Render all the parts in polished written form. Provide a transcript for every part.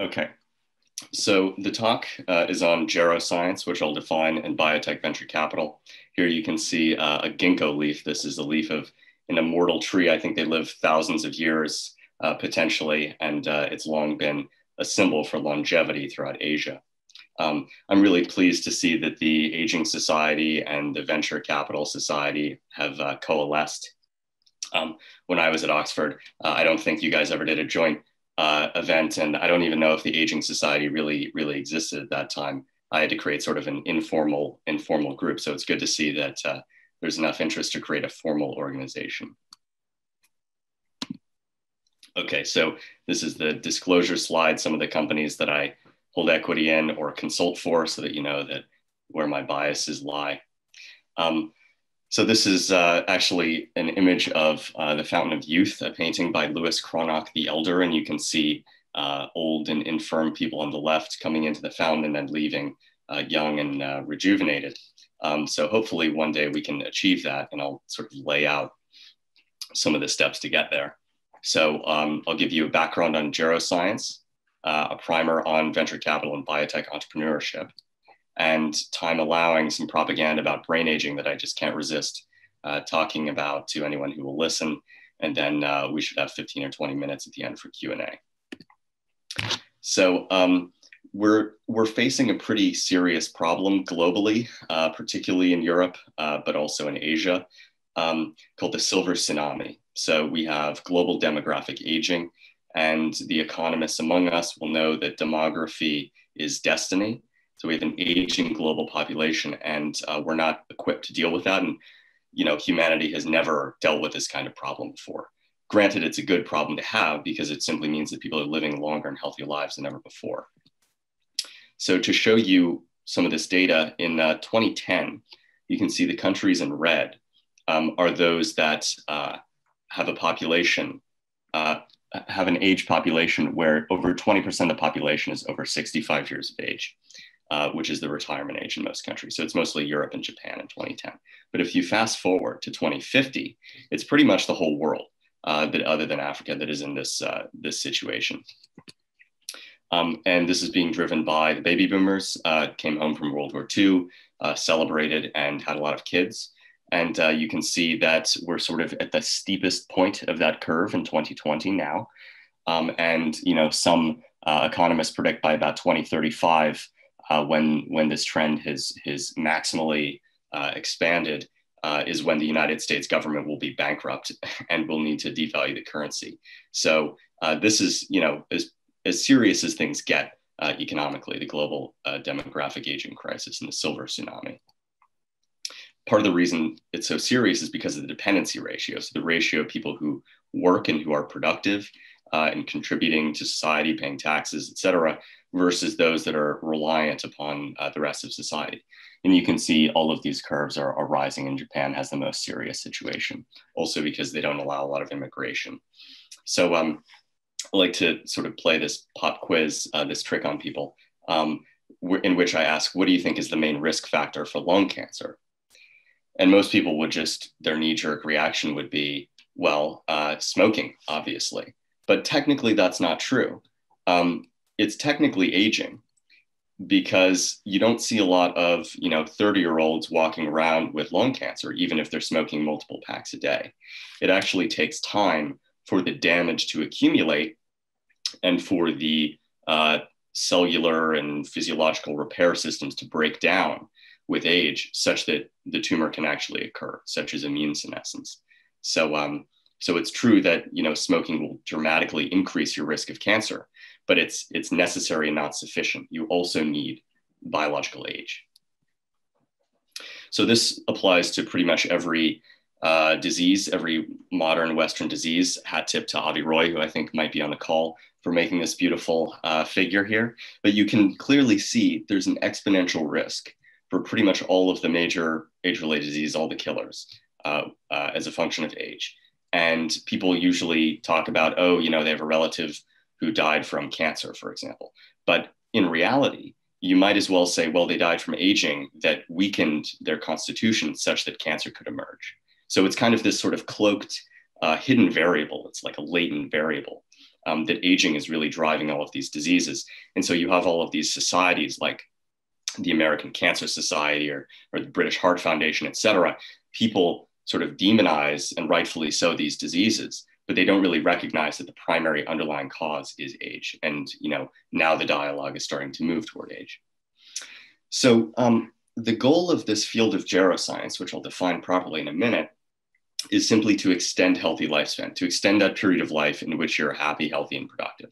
Okay, so the talk is on geroscience, which I'll define, and biotech venture capital. Here you can see a ginkgo leaf. This is the leaf of an immortal tree. I think they live thousands of years potentially, and it's long been a symbol for longevity throughout Asia. I'm really pleased to see that the Aging Society and the Venture Capital Society have coalesced. When I was at Oxford, I don't think you guys ever did a joint event, and I don't even know if the Aging Society really existed at that time. I had to create sort of an informal group, so it's good to see that there's enough interest to create a formal organization. Okay, so this is the disclosure slide, some of the companies that I hold equity in or consult for, so that you know that where my biases lie. So this is actually an image of The Fountain of Youth, a painting by Louis Cranach the Elder, and you can see old and infirm people on the left coming into the fountain and then leaving young and rejuvenated. So hopefully one day we can achieve that, and I'll sort of lay out some of the steps to get there. So I'll give you a background on geroscience, a primer on venture capital and biotech entrepreneurship, and time allowing, some propaganda about brain aging that I just can't resist talking about to anyone who will listen. And then we should have 15 or 20 minutes at the end for Q&A. So we're facing a pretty serious problem globally, particularly in Europe, but also in Asia, called the silver tsunami. So we have global demographic aging, and the economists among us will know that demography is destiny. So we have an aging global population, and we're not equipped to deal with that. And, you know, humanity has never dealt with this kind of problem before. Granted, it's a good problem to have because it simply means that people are living longer and healthier lives than ever before. So to show you some of this data, in 2010, you can see the countries in red are those that have a population, have an age population where over 20% of the population is over 65 years of age, which is the retirement age in most countries. So it's mostly Europe and Japan in 2010. But if you fast forward to 2050, it's pretty much the whole world, that other than Africa, that is in this, this situation. And this is being driven by the baby boomers, came home from World War II, celebrated and had a lot of kids. And you can see that we're sort of at the steepest point of that curve in 2020 now. And, you know, some economists predict by about 2035, when this trend has maximally expanded, is when the United States government will be bankrupt and will need to devalue the currency. So this is, you know, as serious as things get economically, the global demographic aging crisis and the silver tsunami. Part of the reason it's so serious is because of the dependency ratio. So the ratio of people who work and who are productive and contributing to society, paying taxes, et cetera, versus those that are reliant upon the rest of society. And you can see all of these curves are rising, and Japan has the most serious situation, also because they don't allow a lot of immigration. So I like to sort of play this pop quiz, this trick on people, in which I ask, what do you think is the main risk factor for lung cancer? And most people would just, their knee-jerk reaction would be, well, smoking, obviously. But technically, that's not true. It's technically aging, because you don't see a lot of, you know, 30-year-olds walking around with lung cancer, even if they're smoking multiple packs a day. It actually takes time for the damage to accumulate and for the cellular and physiological repair systems to break down with age, such that the tumor can actually occur, such as immune senescence. So, so it's true that, you know, smoking will dramatically increase your risk of cancer, but it's necessary and not sufficient. You also need biological age. So this applies to pretty much every disease, every modern Western disease. Hat tip to Avi Roy, who I think might be on the call, for making this beautiful figure here. But you can clearly see there's an exponential risk for pretty much all of the major age-related disease, all the killers, as a function of age. And people usually talk about, oh, you know, they have a relative who died from cancer, for example. But in reality, you might as well say, well, they died from aging that weakened their constitution such that cancer could emerge. So it's kind of this sort of cloaked, hidden variable. It's like a latent variable. that aging is really driving all of these diseases. And so you have all of these societies like the American Cancer Society or the British Heart Foundation, et cetera. People sort of demonize, and rightfully so, these diseases, but they don't really recognize that the primary underlying cause is age. And, you know, now the dialogue is starting to move toward age. So the goal of this field of geroscience, which I'll define properly in a minute, is simply to extend healthy lifespan, to extend that period of life in which you're happy, healthy, and productive.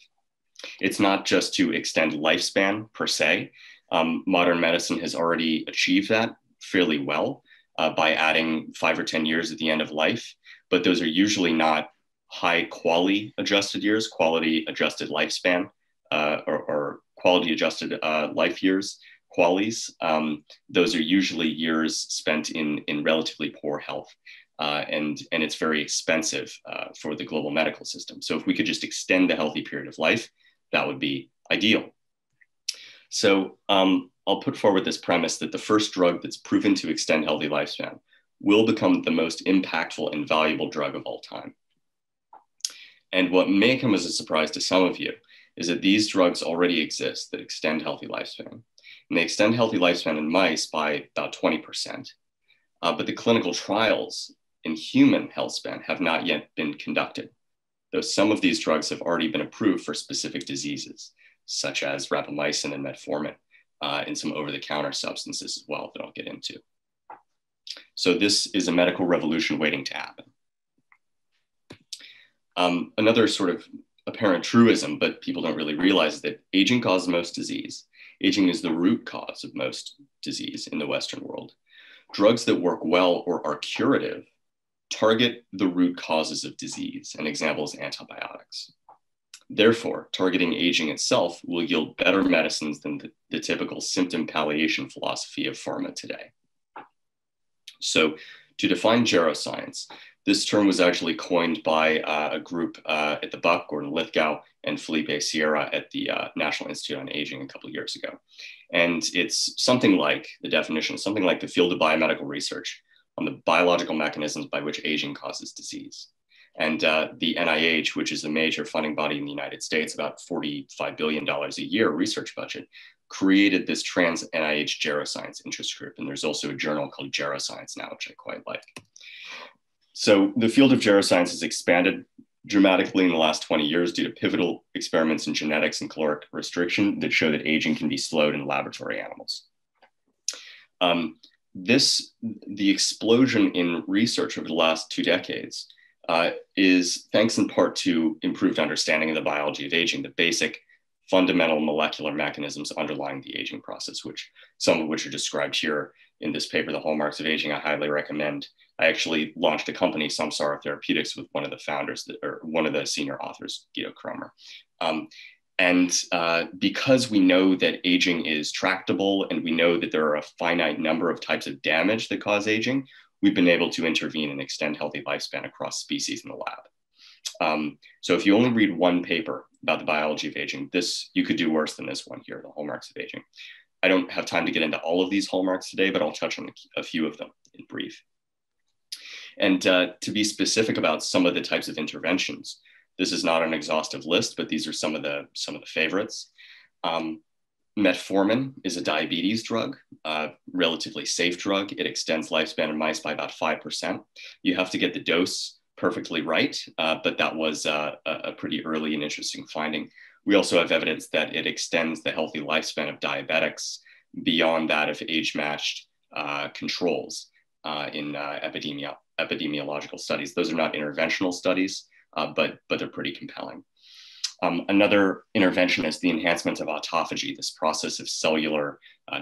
It's not just to extend lifespan per se. Modern medicine has already achieved that fairly well by adding 5 or 10 years at the end of life, but those are usually not high quality adjusted years, quality adjusted lifespan or quality adjusted life years, qualies. Those are usually years spent in relatively poor health. And it's very expensive for the global medical system. So if we could just extend the healthy period of life, that would be ideal. So I'll put forward this premise that the first drug that's proven to extend healthy lifespan will become the most impactful and valuable drug of all time. And what may come as a surprise to some of you is that these drugs already exist that extend healthy lifespan. And they extend healthy lifespan in mice by about 20%. But the clinical trials in human health span have not yet been conducted, though some of these drugs have already been approved for specific diseases, such as rapamycin and metformin, and some over-the-counter substances as well that I'll get into. So this is a medical revolution waiting to happen. Another sort of apparent truism, but people don't really realize, that aging causes most disease. Aging is the root cause of most disease in the Western world. Drugs that work well or are curative target the root causes of disease. An example is antibiotics. Therefore, targeting aging itself will yield better medicines than the typical symptom palliation philosophy of pharma today. So to define geroscience, this term was actually coined by a group at the Buck, Gordon Lithgow and Felipe Sierra at the National Institute on Aging a couple of years ago. And it's something like the definition, something like the field of biomedical research on the biological mechanisms by which aging causes disease. And the NIH, which is the major funding body in the United States, about $45 billion a year research budget, created this trans-NIH geroscience interest group. And there's also a journal called Geroscience now, which I quite like. So the field of geroscience has expanded dramatically in the last 20 years due to pivotal experiments in genetics and caloric restriction that show that aging can be slowed in laboratory animals. The explosion in research over the last 2 decades is thanks in part to improved understanding of the biology of aging, the basic fundamental molecular mechanisms underlying the aging process, which some of which are described here in this paper, The Hallmarks of Aging. I highly recommend. I actually launched a company, Samsara Therapeutics, with one of the founders, or one of the senior authors, Guido Cromer. Because we know that aging is tractable and we know that there are a finite number of types of damage that cause aging, we've been able to intervene and extend healthy lifespan across species in the lab. So if you only read one paper about the biology of aging, you could do worse than this one here, The Hallmarks of Aging. I don't have time to get into all of these hallmarks today, but I'll touch on a few of them in brief. And to be specific about some of the types of interventions, this is not an exhaustive list, but these are some of the favorites. Metformin is a diabetes drug, a relatively safe drug. It extends lifespan in mice by about 5%. You have to get the dose perfectly right, but that was a pretty early and interesting finding. We also have evidence that it extends the healthy lifespan of diabetics beyond that of age-matched controls in epidemiological studies. Those are not interventional studies, but they're pretty compelling. Another intervention is the enhancement of autophagy, this process of cellular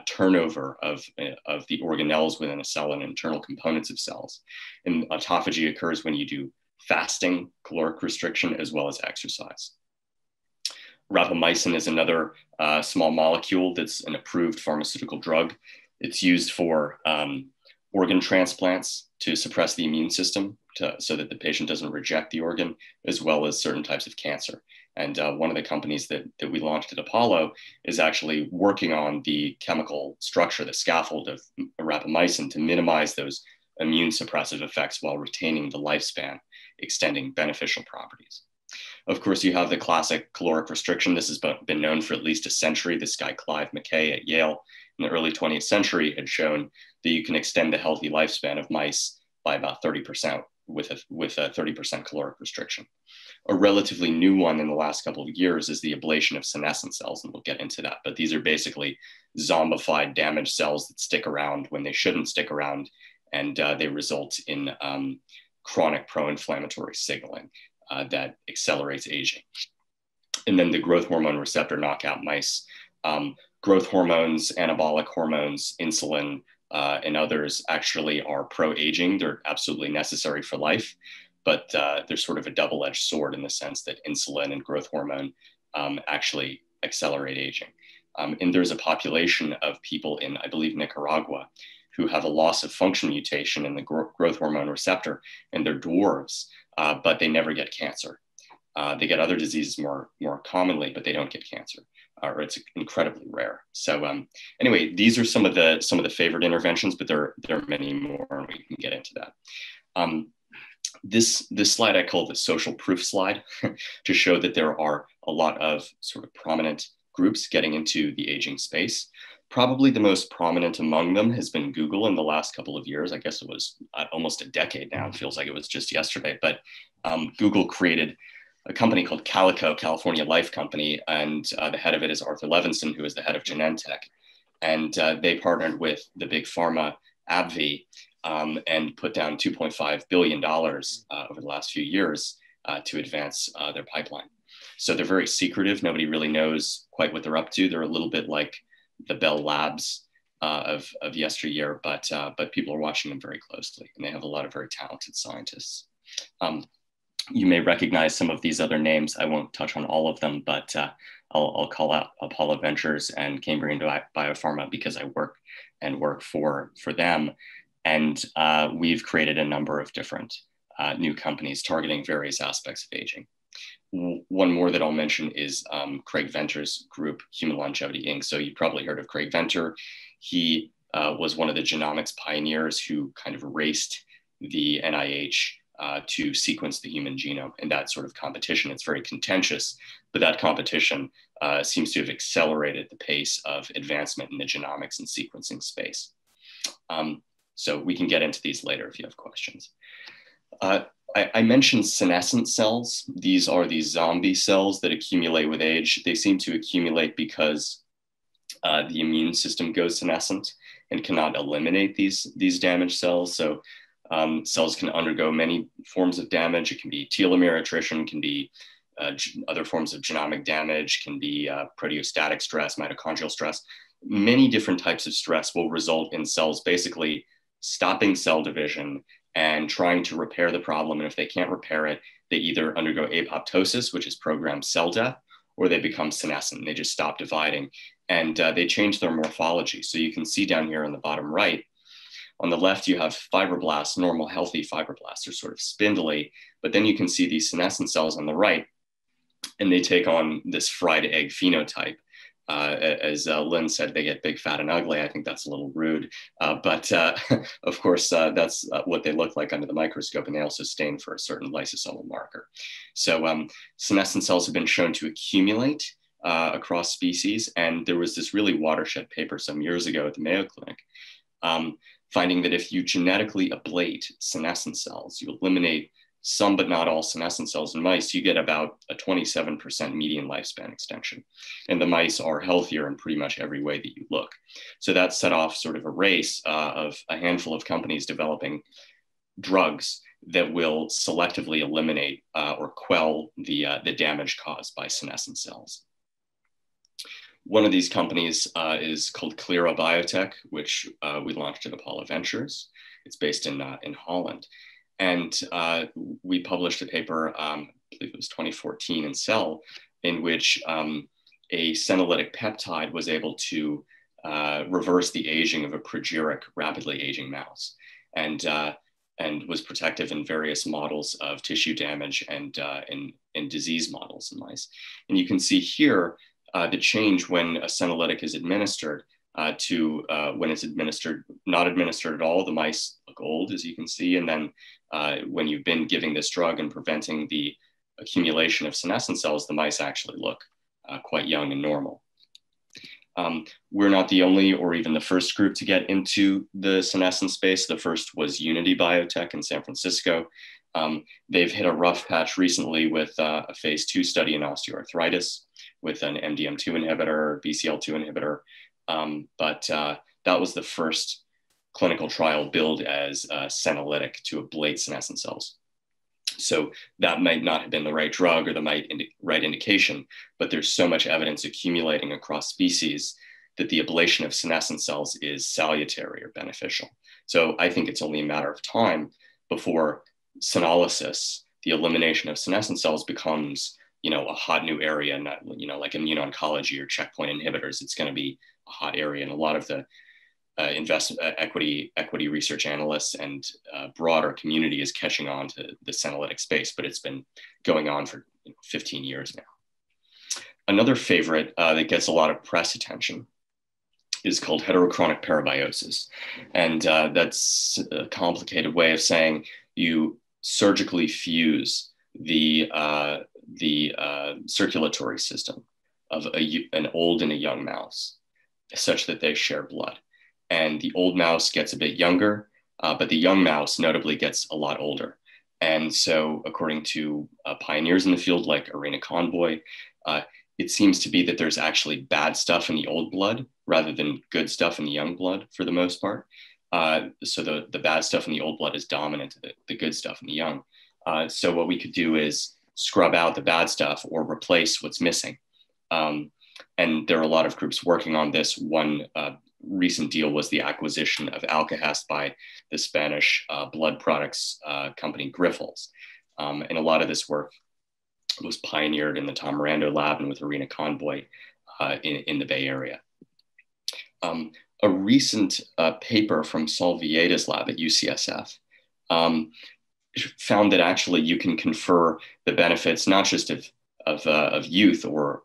turnover of the organelles within a cell and internal components of cells. And autophagy occurs when you do fasting, caloric restriction, as well as exercise. Rapamycin is another small molecule that's an approved pharmaceutical drug. It's used for organ transplants to suppress the immune system so that the patient doesn't reject the organ, as well as certain types of cancer. And one of the companies that we launched at Apollo is actually working on the chemical structure, the scaffold of rapamycin to minimize those immune suppressive effects while retaining the lifespan, extending beneficial properties. Of course, you have the classic caloric restriction. This has been known for at least a century. This guy, Clive McKay at Yale in the early 20th century had shown that you can extend the healthy lifespan of mice by about 30% with a 30% caloric restriction. A relatively new one in the last couple of years is the ablation of senescent cells, and we'll get into that. But these are basically zombified, damaged cells that stick around when they shouldn't stick around, and they result in chronic pro-inflammatory signaling that accelerates aging. And then the growth hormone receptor knockout mice, growth hormones, anabolic hormones, insulin, and others actually are pro-aging. They're absolutely necessary for life, but they're sort of a double-edged sword in the sense that insulin and growth hormone actually accelerate aging. And there's a population of people in, I believe, Nicaragua, who have a loss of function mutation in the growth hormone receptor, and they're dwarves, but they never get cancer. They get other diseases more commonly, but they don't get cancer, or it's incredibly rare. So anyway, these are some of the favorite interventions, but there are many more, and we can get into that. This slide I call the social proof slide to show that there are a lot of sort of prominent groups getting into the aging space. Probably the most prominent among them has been Google in the last couple of years. I guess it was almost a decade now. It feels like it was just yesterday, but Google created a company called Calico, California Life Company, and the head of it is Arthur Levinson, who is the head of Genentech. And they partnered with the big pharma, AbbVie, and put down $2.5 billion over the last few years to advance their pipeline. So they're very secretive. Nobody really knows quite what they're up to. They're a little bit like the Bell Labs of yesteryear, but people are watching them very closely, and they have a lot of very talented scientists. You may recognize some of these other names. I won't touch on all of them, but I'll call out Apollo Ventures and Cambrian Biopharma because I work for them. And we've created a number of different new companies targeting various aspects of aging. One more that I'll mention is Craig Venter's group, Human Longevity Inc. So you probably heard of Craig Venter. He was one of the genomics pioneers who kind of raced the NIH to sequence the human genome, and that sort of competition. It's very contentious, but that competition seems to have accelerated the pace of advancement in the genomics and sequencing space. So we can get into these later if you have questions. I mentioned senescent cells. These are these zombie cells that accumulate with age. They seem to accumulate because the immune system goes senescent and cannot eliminate these damaged cells. So cells can undergo many forms of damage. It can be telomere attrition, can be other forms of genomic damage, can be proteostatic stress, mitochondrial stress. Many different types of stress will result in cells basically stopping cell division and trying to repair the problem. And if they can't repair it, they either undergo apoptosis, which is programmed cell death, or they become senescent. They just stop dividing, and they change their morphology. So you can see down here on the bottom right, on the left, you have fibroblasts, normal healthy fibroblasts. They're sort of spindly, but then you can see these senescent cells on the right, and they take on this fried egg phenotype. As Lynn said, they get big, fat, and ugly. I think that's a little rude, but of course, that's what they look like under the microscope, and they also stain for a certain lysosomal marker. So senescent cells have been shown to accumulate across species, and there was this really watershed paper some years ago at the Mayo Clinic, finding that if you genetically ablate senescent cells, you eliminate some but not all senescent cells in mice, you get about a 27% median lifespan extension. And the mice are healthier in pretty much every way that you look. So that set off sort of a race of a handful of companies developing drugs that will selectively eliminate or quell the damage caused by senescent cells. One of these companies is called Clyra Biotech, which we launched at Apollo Ventures. It's based in Holland. And we published a paper, I believe it was 2014 in Cell, in which a senolytic peptide was able to reverse the aging of a progeroid rapidly aging mouse, and was protective in various models of tissue damage and in disease models in mice. And you can see here the change when a senolytic is administered when it's administered, not administered at all. The mice look old, as you can see. And then when you've been giving this drug and preventing the accumulation of senescent cells, the mice actually look quite young and normal. We're not the only or even the first group to get into the senescent space. The first was Unity Biotech in San Francisco. They've hit a rough patch recently with a phase 2 study in osteoarthritis with an MDM2 inhibitor, BCL2 inhibitor. But that was the first clinical trial billed as senolytic to ablate senescent cells. So that might not have been the right drug or the right indication, but there's so much evidence accumulating across species that the ablation of senescent cells is salutary or beneficial. So I think it's only a matter of time before senolysis, the elimination of senescent cells, becomes, you know, a hot new area, not, you know, like immuno-oncology or checkpoint inhibitors. It's going to be a hot area, and a lot of the equity research analysts and broader community is catching on to the senolytic space, but it's been going on for 15 years now. Another favorite that gets a lot of press attention is called heterochronic parabiosis. And that's a complicated way of saying you surgically fuse the circulatory system of an old and a young mouse such that they share blood. And the old mouse gets a bit younger, but the young mouse notably gets a lot older. And so according to pioneers in the field like Irina Conboy, it seems to be that there's actually bad stuff in the old blood rather than good stuff in the young blood for the most part. So the bad stuff in the old blood is dominant to the good stuff in the young. So what we could do is scrub out the bad stuff or replace what's missing. And there are a lot of groups working on this. One recent deal was the acquisition of Alkahest by the Spanish blood products company Grifols. And a lot of this work was pioneered in the Tom Mirando lab and with Irina Conboy in the Bay Area. A recent paper from Saul Vieda's lab at UCSF found that actually you can confer the benefits not just of youth or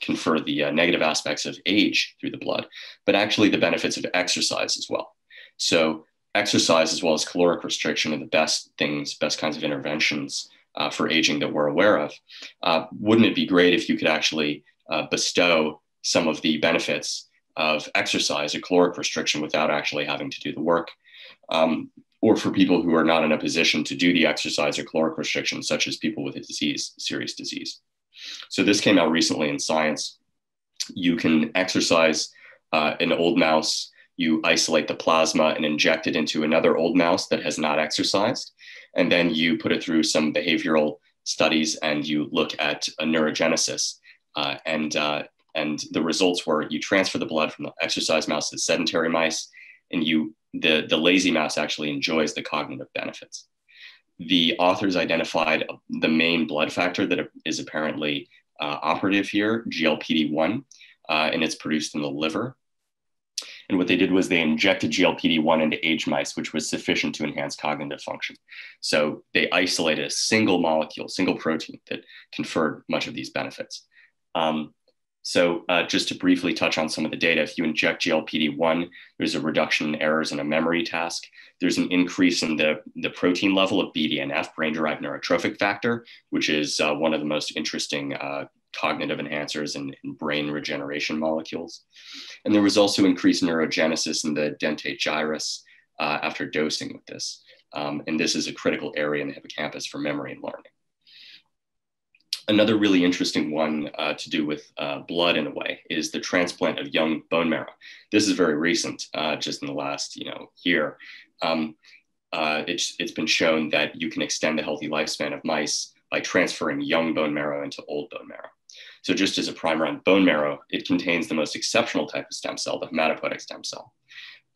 confer the negative aspects of age through the blood, but actually the benefits of exercise as well. So exercise as well as caloric restriction are the best kinds of interventions for aging that we're aware of. Wouldn't it be great if you could actually bestow some of the benefits of exercise or caloric restriction without actually having to do the work? Or for people who are not in a position to do the exercise or caloric restriction, such as people with a disease, serious disease. So this came out recently in Science. You can exercise an old mouse, you isolate the plasma and inject it into another old mouse that has not exercised. And then you put it through some behavioral studies and you look at a neurogenesis. And the results were you transfer the blood from the exercise mouse to the sedentary mice, and the lazy mouse actually enjoys the cognitive benefits. The authors identified the main blood factor that is apparently operative here, GLPD1, and it's produced in the liver. And what they did was they injected GLPD1 into aged mice, which was sufficient to enhance cognitive function. So they isolated a single molecule, single protein that conferred much of these benefits. So just to briefly touch on some of the data, if you inject GLPD1, there's a reduction in errors in a memory task. There's an increase in the protein level of BDNF, brain-derived neurotrophic factor, which is one of the most interesting cognitive enhancers in brain regeneration molecules. And there was also increased neurogenesis in the dentate gyrus after dosing with this. And this is a critical area in the hippocampus for memory and learning. Another really interesting one to do with blood in a way is the transplant of young bone marrow. This is very recent, just in the last year. It's been shown that you can extend the healthy lifespan of mice by transferring young bone marrow into old bone marrow. So just as a primer on bone marrow, it contains the most exceptional type of stem cell, the hematopoietic stem cell.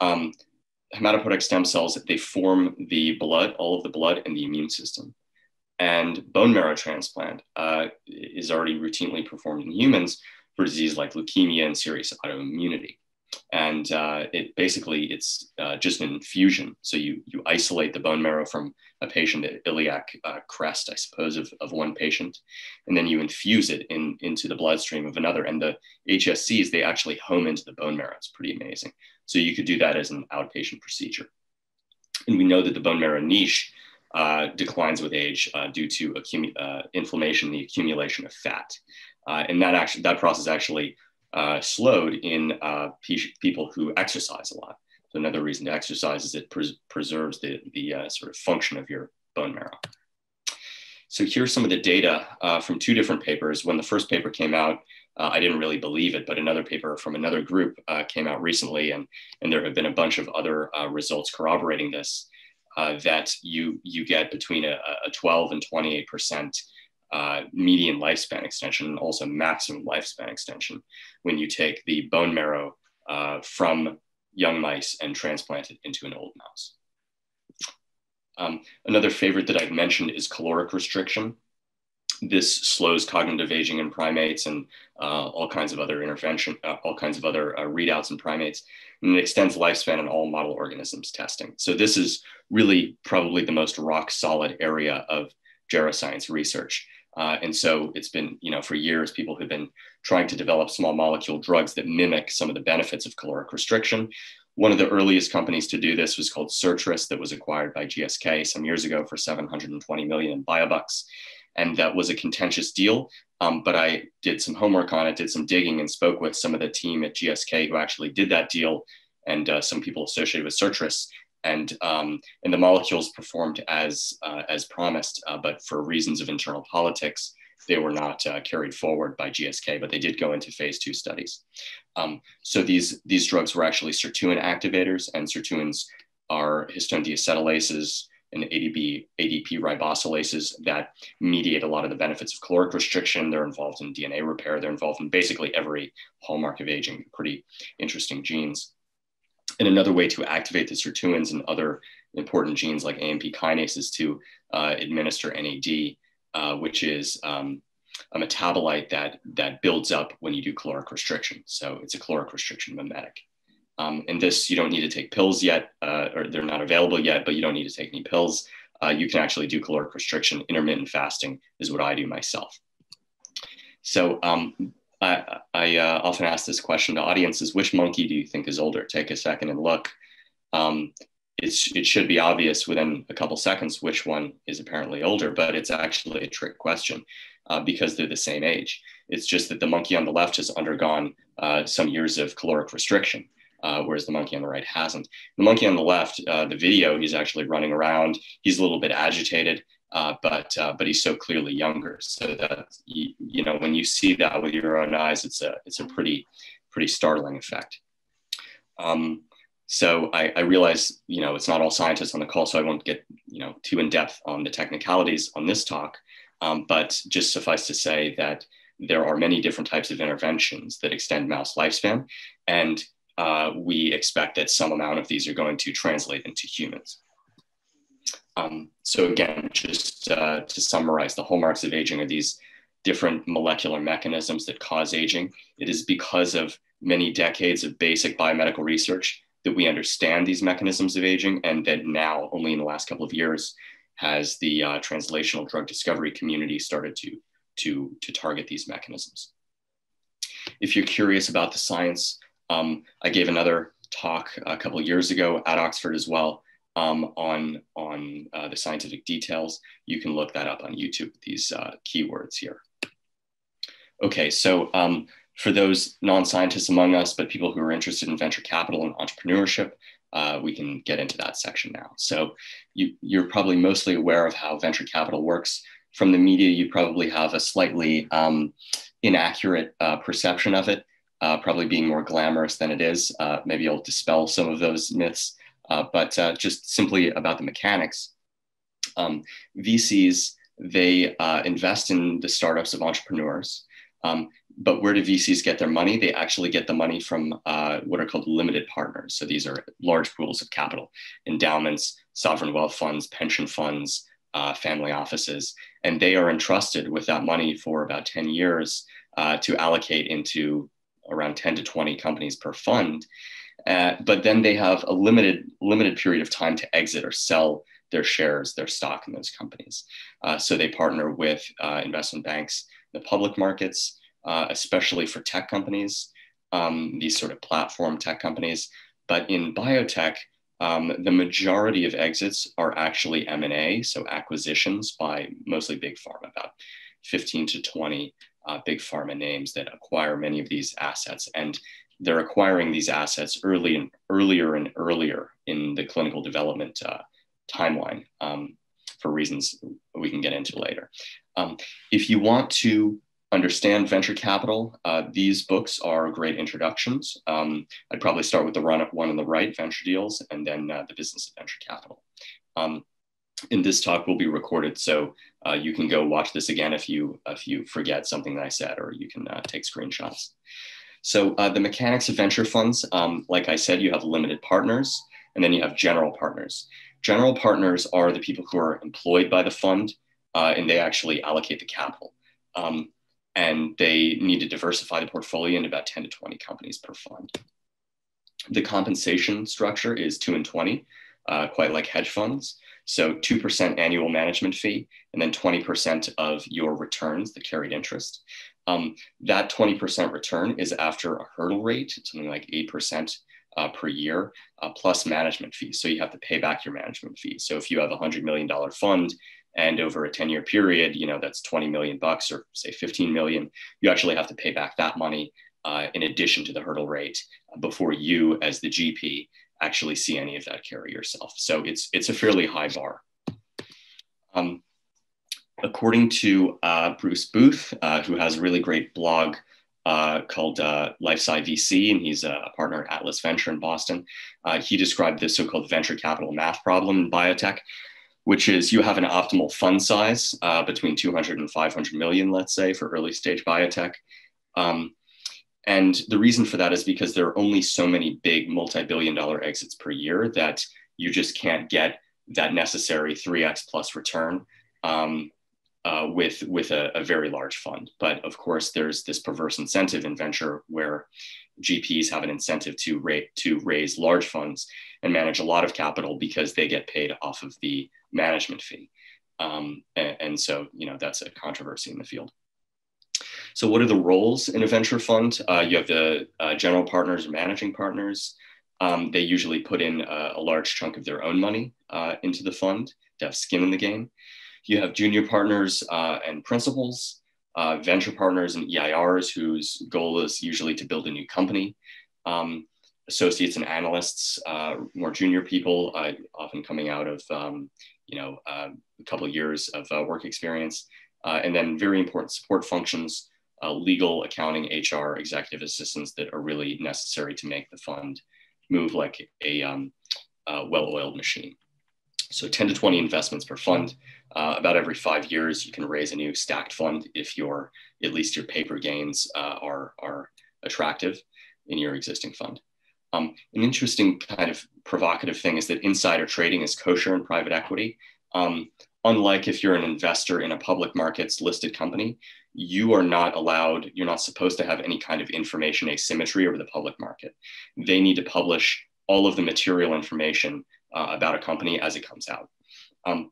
Hematopoietic stem cells, they form the blood, all of the blood and the immune system. And bone marrow transplant is already routinely performed in humans for disease like leukemia and serious autoimmunity. And it's just an infusion. So you isolate the bone marrow from a patient, at iliac crest, I suppose, of one patient, and then you infuse it into the bloodstream of another. And the HSCs, they actually home into the bone marrow. It's pretty amazing. So you could do that as an outpatient procedure. And we know that the bone marrow niche declines with age due to inflammation, the accumulation of fat. And that process actually slowed in people who exercise a lot. So another reason to exercise is it preserves the sort of function of your bone marrow. So here's some of the data from two different papers. When the first paper came out, I didn't really believe it, but another paper from another group came out recently, and there have been a bunch of other results corroborating this, that you get between a 12 and 28% median lifespan extension, and also maximum lifespan extension, when you take the bone marrow from young mice and transplant it into an old mouse. Another favorite that I've mentioned is caloric restriction. This slows cognitive aging in primates, and all kinds of other readouts in primates, and it extends lifespan in all model organisms testing. So this is really probably the most rock solid area of geroscience research. And so it's been, for years, people have been trying to develop small molecule drugs that mimic some of the benefits of caloric restriction. One of the earliest companies to do this was called Certris, that was acquired by GSK some years ago for $720 million in biobucks. And that was a contentious deal, but I did some homework on it, did some digging, and spoke with some of the team at GSK who actually did that deal, and some people associated with Certris. And the molecules performed as promised, but for reasons of internal politics, they were not carried forward by GSK, but they did go into phase 2 studies. So these drugs were actually sirtuin activators, and sirtuins are histone deacetylases and ADP ribosylases that mediate a lot of the benefits of caloric restriction. They're involved in DNA repair. They're involved in basically every hallmark of aging, pretty interesting genes. And another way to activate the sirtuins and other important genes like AMP kinase is to administer NAD, which is a metabolite that builds up when you do caloric restriction. So it's a caloric restriction mimetic. And this, you don't need to take pills yet, or they're not available yet, but you don't need to take any pills. You can actually do caloric restriction. Intermittent fasting is what I do myself. So I often ask this question to audiences: which monkey do you think is older? Take a second and look. It should be obvious within a couple seconds which one is apparently older, but it's actually a trick question because they're the same age. It's just that the monkey on the left has undergone some years of caloric restriction, whereas the monkey on the right hasn't. The monkey on the left, the video, he's actually running around. He's a little bit agitated. But he's so clearly younger. So that, when you see that with your own eyes, it's a pretty startling effect. So I realize, it's not all scientists on the call, so I won't get, too in depth on the technicalities on this talk. But just suffice to say that there are many different types of interventions that extend mouse lifespan. And we expect that some amount of these are going to translate into humans. So again, just to summarize, the hallmarks of aging are these different molecular mechanisms that cause aging. It is because of many decades of basic biomedical research that we understand these mechanisms of aging, and that now, only in the last couple of years, has the translational drug discovery community started to target these mechanisms. If you're curious about the science, I gave another talk a couple of years ago at Oxford as well, on the scientific details. You can look that up on YouTube, these keywords here. Okay, so for those non-scientists among us, but people who are interested in venture capital and entrepreneurship, we can get into that section now. So you're probably mostly aware of how venture capital works. From the media, you probably have a slightly inaccurate perception of it, probably being more glamorous than it is. Maybe I'll dispel some of those myths. But just simply about the mechanics. VCs, they invest in the startups of entrepreneurs, but where do VCs get their money? They actually get the money from what are called limited partners. So these are large pools of capital: endowments, sovereign wealth funds, pension funds, family offices, and they are entrusted with that money for about 10 years to allocate into around 10 to 20 companies per fund. But then they have a limited period of time to exit or sell their shares, their stock in those companies. So they partner with investment banks, the public markets, especially for tech companies, these sort of platform tech companies. But in biotech, The majority of exits are actually M&A, so acquisitions by mostly big pharma, about 15 to 20 big pharma names that acquire many of these assets. And they're acquiring these assets earlier and earlier in the clinical development timeline for reasons we can get into later. If you want to understand venture capital, these books are great introductions. I'd probably start with the one on the right, Venture Deals, and then The Business of Venture Capital. And this talk will be recorded, so you can go watch this again if you forget something that I said, or you can take screenshots. So the mechanics of venture funds, like I said, you have limited partners, and then you have general partners. General partners are the people who are employed by the fund, and they actually allocate the capital. And they need to diversify the portfolio into about 10 to 20 companies per fund. The compensation structure is 2 and 20, quite like hedge funds. So 2% annual management fee, and then 20% of your returns, the carried interest. That 20% return is after a hurdle rate, something like 8% per year, plus management fees. So you have to pay back your management fees. So if you have a $100 million fund, and over a 10-year period, you know, that's 20 million bucks, or say 15 million, you actually have to pay back that money in addition to the hurdle rate before you as the GP actually see any of that carry yourself. So it's a fairly high bar. According to Bruce Booth, who has a really great blog called LifeSci VC, and he's a partner at Atlas Venture in Boston, he described this so-called venture capital math problem in biotech, which is you have an optimal fund size between 200 and 500 million, let's say, for early stage biotech. And the reason for that is because there are only so many big multi-billion-dollar exits per year that you just can't get that necessary 3x plus return with a very large fund. But of course, there's this perverse incentive in venture where GPs have an incentive to raise large funds and manage a lot of capital because they get paid off of the management fee. And so, you know, that's a controversy in the field. So what are the roles in a venture fund? You have the general partners or managing partners. They usually put in a large chunk of their own money into the fund to have skin in the game. You have junior partners and principals. Venture partners and EIRs whose goal is usually to build a new company. Associates and analysts, more junior people, often coming out of a couple of years of work experience. And then very important support functions, legal, accounting, HR, executive assistants that are really necessary to make the fund move like a well-oiled machine. So 10 to 20 investments per fund. About every 5 years, you can raise a new stacked fund if at least your paper gains are attractive in your existing fund. An interesting kind of provocative thing is that insider trading is kosher in private equity. Unlike if you're an investor in a public markets listed company, you are not allowed, you're not supposed to have any kind of information asymmetry over the public market. They need to publish all of the material information about a company as it comes out.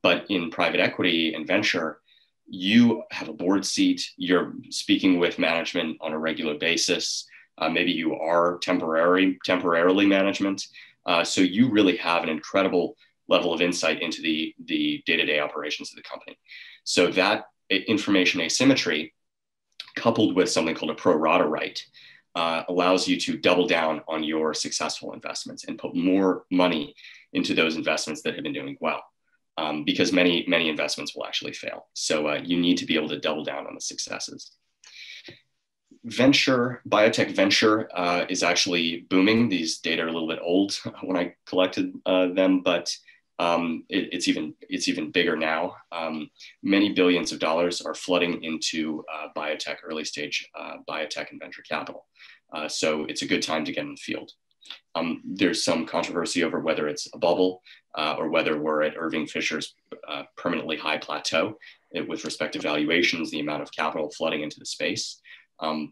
But in private equity and venture, you have a board seat, you're speaking with management on a regular basis, maybe you are temporarily management. So you really have an incredible level of insight into the day-to-day operations of the company. So that information asymmetry, coupled with something called a pro rata right, allows you to double down on your successful investments and put more money into those investments that have been doing well, because many investments will actually fail. So you need to be able to double down on the successes. Venture, biotech venture is actually booming. These data are a little bit old when I collected them, but it's even bigger now. Many billions of dollars are flooding into biotech, early stage biotech and venture capital. So it's a good time to get in the field. There's some controversy over whether it's a bubble or whether we're at Irving Fisher's permanently high plateau with respect to valuations, the amount of capital flooding into the space.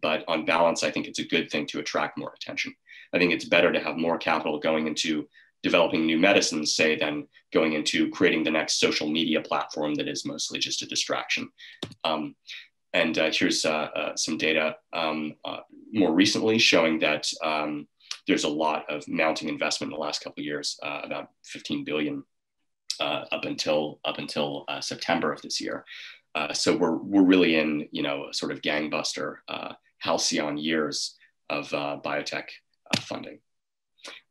But on balance, I think it's a good thing to attract more attention. I think it's better to have more capital going into developing new medicines, say, than going into creating the next social media platform that is mostly just a distraction. And here's some data more recently showing that there's a lot of mounting investment in the last couple of years, about 15 billion up until September of this year. So we're really in, sort of gangbuster halcyon years of biotech funding.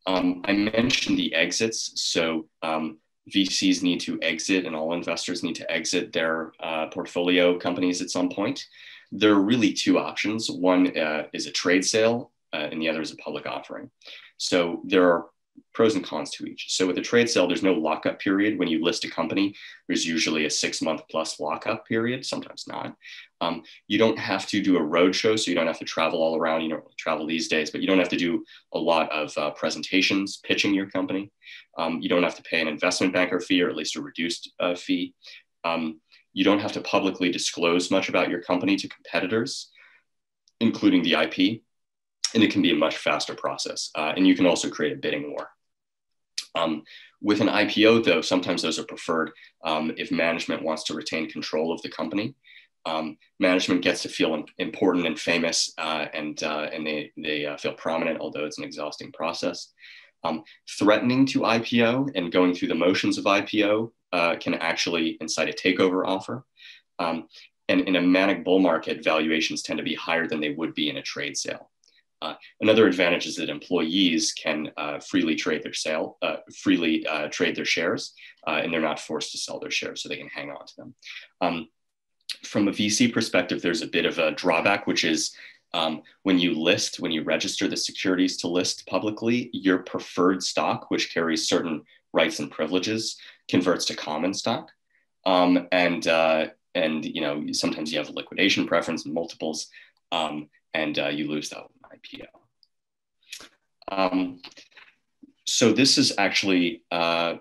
I mentioned the exits. So VCs need to exit, and all investors need to exit their portfolio companies at some point. There are really two options. One is a trade sale, and the other is a public offering. So there are pros and cons to each. So with a trade sale, there's no lockup period. When you list a company, there's usually a 6-month plus lockup period, sometimes not. You don't have to do a roadshow, so you don't have to travel all around. You don't really travel these days, but you don't have to do a lot of presentations pitching your company. You don't have to pay an investment banker fee, or at least a reduced fee. You don't have to publicly disclose much about your company to competitors, including the IP. And it can be a much faster process. And you can also create a bidding war. With an IPO, though, sometimes those are preferred if management wants to retain control of the company. Management gets to feel important and famous, and they feel prominent, although it's an exhausting process. Threatening to IPO and going through the motions of IPO can actually incite a takeover offer. And in a manic bull market, valuations tend to be higher than they would be in a trade sale. Another advantage is that employees can freely trade their shares, and they're not forced to sell their shares, so they can hang on to them. From a VC perspective, there's a bit of a drawback, which is when you register the securities to list publicly, your preferred stock, which carries certain rights and privileges, converts to common stock. And sometimes you have a liquidation preference and multiples, and you lose that IPO. So this is actually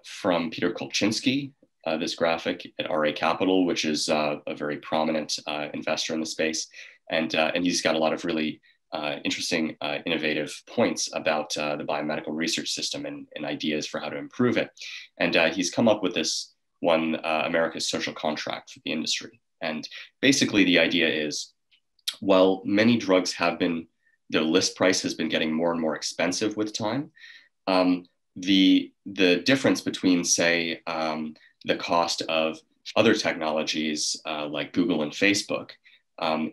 from Peter Kolczynski, this graphic at RA Capital, which is a very prominent investor in the space. And he's got a lot of really interesting, innovative points about the biomedical research system and ideas for how to improve it. And he's come up with this one, America's Social Contract for the Industry. And basically the idea is, while many drugs have been, their list price has been getting more and more expensive with time. The difference between, say, the cost of other technologies like Google and Facebook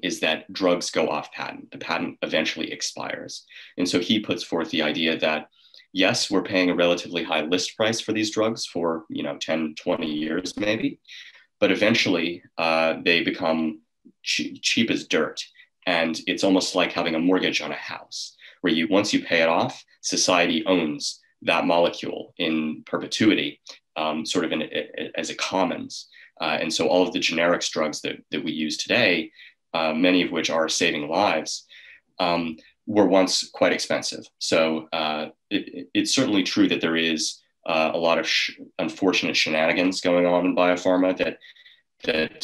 is that drugs go off patent. The patent eventually expires. And so he puts forth the idea that, yes, we're paying a relatively high list price for these drugs for 10, 20 years maybe, but eventually they become cheap as dirt. And it's almost like having a mortgage on a house, where once you pay it off, society owns that molecule in perpetuity, sort of as a commons. And so all of the generics drugs that we use today, many of which are saving lives, were once quite expensive. So it's certainly true that there is a lot of unfortunate shenanigans going on in biopharma that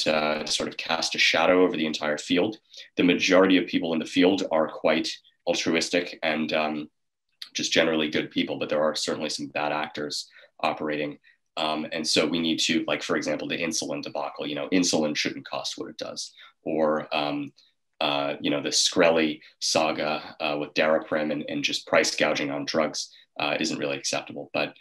sort of cast a shadow over the entire field. The majority of people in the field are quite altruistic and just generally good people, but there are certainly some bad actors operating. And so we need to, like, for example, the insulin debacle, insulin shouldn't cost what it does. Or, the Shkreli saga with Daraprim and just price gouging on drugs isn't really acceptable. But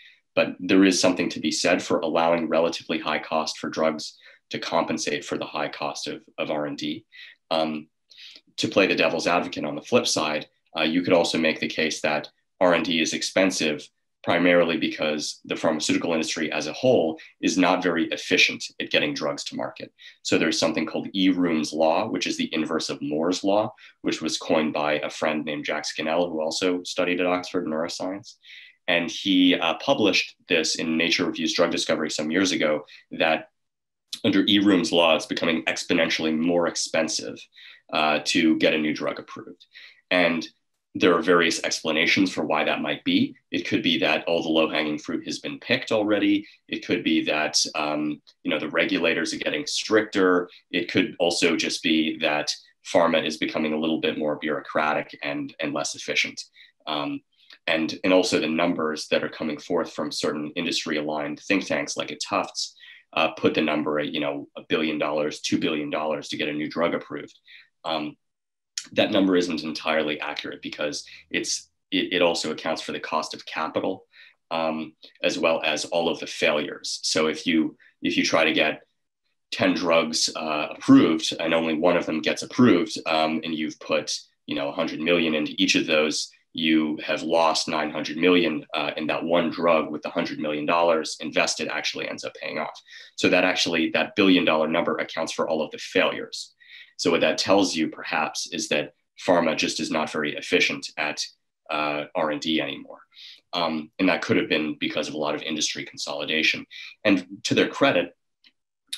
there is something to be said for allowing relatively high cost for drugs to compensate for the high cost of R&D. To play the devil's advocate on the flip side, you could also make the case that R&D is expensive primarily because the pharmaceutical industry as a whole is not very efficient at getting drugs to market. So there's something called Eroom's law, which is the inverse of Moore's law, which was coined by a friend named Jack Skinnell, who also studied at Oxford neuroscience. And he published this in Nature Reviews Drug Discovery some years ago, that under Eroom's law, it's becoming exponentially more expensive to get a new drug approved. And there are various explanations for why that might be. It could be that all the low-hanging fruit has been picked already. It could be that the regulators are getting stricter. It could also just be that pharma is becoming a little bit more bureaucratic and less efficient. And also the numbers that are coming forth from certain industry-aligned think tanks like at Tufts put the number at, $1 billion, $2 billion to get a new drug approved. That number isn't entirely accurate because it's it also accounts for the cost of capital, as well as all of the failures. So if you try to get 10 drugs approved and only one of them gets approved, and you've put, $100 million into each of those, you have lost $900 million, and that one drug with the $100 million invested actually ends up paying off. So that $1 billion number accounts for all of the failures. So what that tells you perhaps is that pharma just is not very efficient at R&D anymore. And that could have been because of a lot of industry consolidation. And to their credit,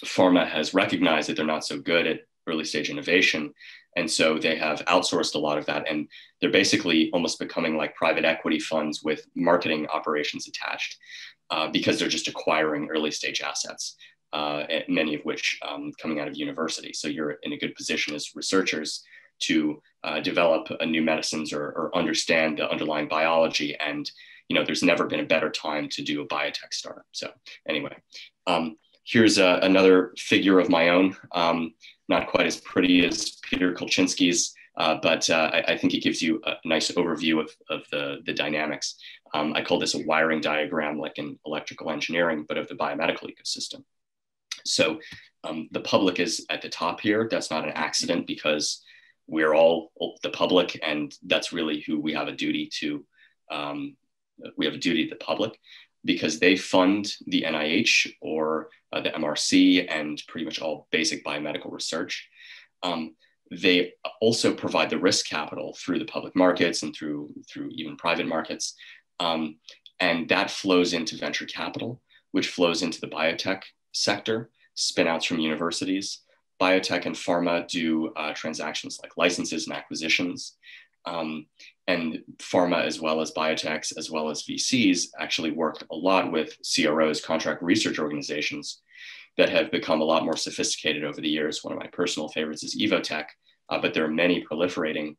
pharma has recognized that they're not so good at early stage innovation. And so they have outsourced a lot of that. And they're basically almost becoming like private equity funds with marketing operations attached, because they're just acquiring early stage assets, many of which coming out of university. So you're in a good position as researchers to develop new medicines or understand the underlying biology. And, there's never been a better time to do a biotech startup. So anyway, here's another figure of my own. Not quite as pretty as Peter Kulczynski's, but I think it gives you a nice overview of the dynamics. I call this a wiring diagram, like in electrical engineering, but of the biomedical ecosystem. So the public is at the top here. That's not an accident, because we're all the public, and that's really who we have a duty to. We have a duty to the public, because they fund the NIH or the MRC and pretty much all basic biomedical research. They also provide the risk capital through the public markets and through even private markets. And that flows into venture capital, which flows into the biotech sector, spin-outs from universities. Biotech and pharma do transactions like licenses and acquisitions. And pharma, as well as biotechs, as well as VCs, actually work a lot with CROs, contract research organizations, that have become a lot more sophisticated over the years. One of my personal favorites is Evotech, but there are many proliferating.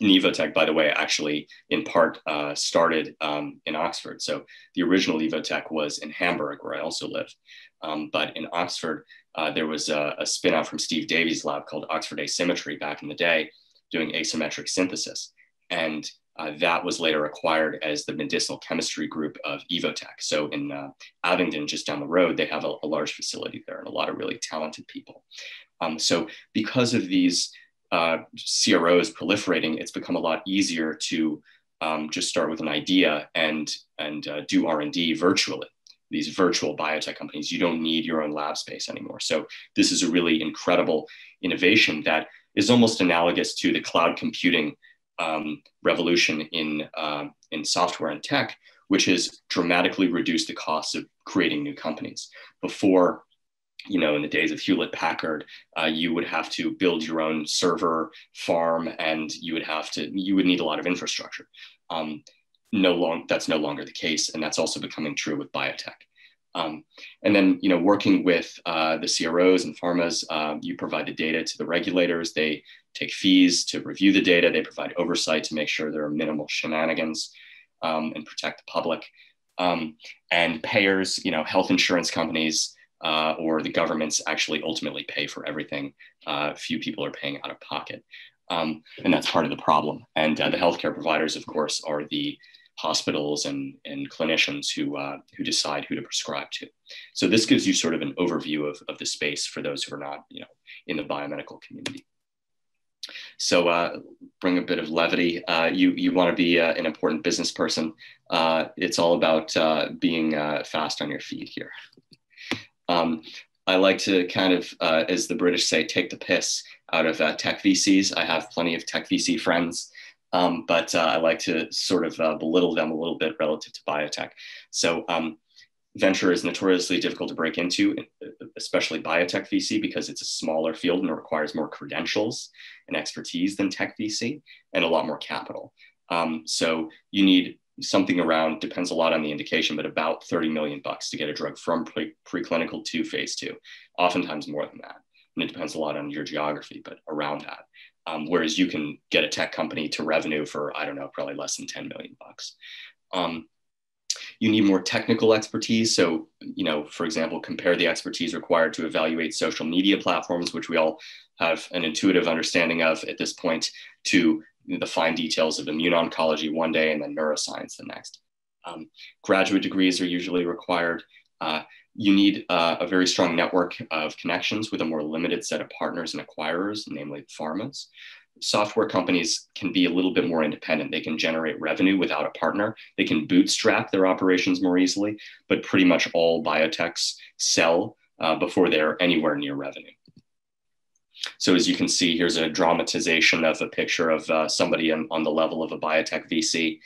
And Evotech, by the way, actually in part started in Oxford. So the original Evotech was in Hamburg, where I also live. But in Oxford, there was a spin out from Steve Davies' lab called Oxford Asymmetry back in the day, doing asymmetric synthesis. And that was later acquired as the medicinal chemistry group of Evotech. So in Abingdon, just down the road, they have a large facility there and a lot of really talented people. So because of these CROs proliferating, it's become a lot easier to just start with an idea and do R&D virtually. These virtual biotech companies, you don't need your own lab space anymore. So this is a really incredible innovation that is almost analogous to the cloud computing revolution in software and tech, which has dramatically reduced the cost of creating new companies. Before, in the days of Hewlett-Packard, you would have to build your own server farm, and you would need a lot of infrastructure. That's no longer the case, and that's also becoming true with biotech. And then, working with the CROs and pharmas, you provide the data to the regulators. They take fees to review the data. They provide oversight to make sure there are minimal shenanigans and protect the public. And payers, health insurance companies or the governments actually ultimately pay for everything. Few people are paying out of pocket. And that's part of the problem. And the healthcare providers, of course, are the hospitals and clinicians who decide who to prescribe to. So this gives you sort of an overview of the space for those who are not, in the biomedical community. So bring a bit of levity. You want to be an important business person. It's all about being fast on your feet here. I like to kind of, as the British say, take the piss out of tech VCs. I have plenty of tech VC friends. But I like to sort of belittle them a little bit relative to biotech. So venture is notoriously difficult to break into, especially biotech VC, because it's a smaller field and it requires more credentials and expertise than tech VC and a lot more capital. So you need something around, depends a lot on the indication, but about $30 million to get a drug from preclinical to phase two, oftentimes more than that. And it depends a lot on your geography, but around that. Whereas you can get a tech company to revenue for, I don't know, probably less than $10 million. You need more technical expertise. So, for example, compare the expertise required to evaluate social media platforms, which we all have an intuitive understanding of at this point, to the fine details of immuno-oncology one day and then neuroscience the next. Graduate degrees are usually required. You need a very strong network of connections with a more limited set of partners and acquirers, namely pharmas. Software companies can be a little bit more independent. They can generate revenue without a partner. They can bootstrap their operations more easily, but pretty much all biotechs sell before they're anywhere near revenue. So as you can see, here's a dramatization of a picture of somebody on the level of a biotech VC.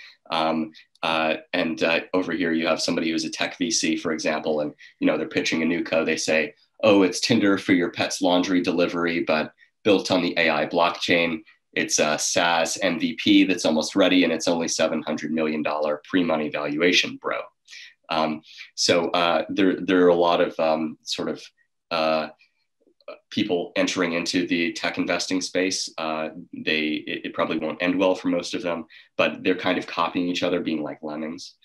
And over here, you have somebody who's a tech VC, for example, and they're pitching a new co. They say, oh, it's Tinder for your pet's laundry delivery, but built on the AI blockchain. It's a SaaS MVP that's almost ready, and it's only $700 million pre-money valuation, bro. So there are a lot of people entering into the tech investing space. It probably won't end well for most of them, but they're kind of copying each other, being like lemmings.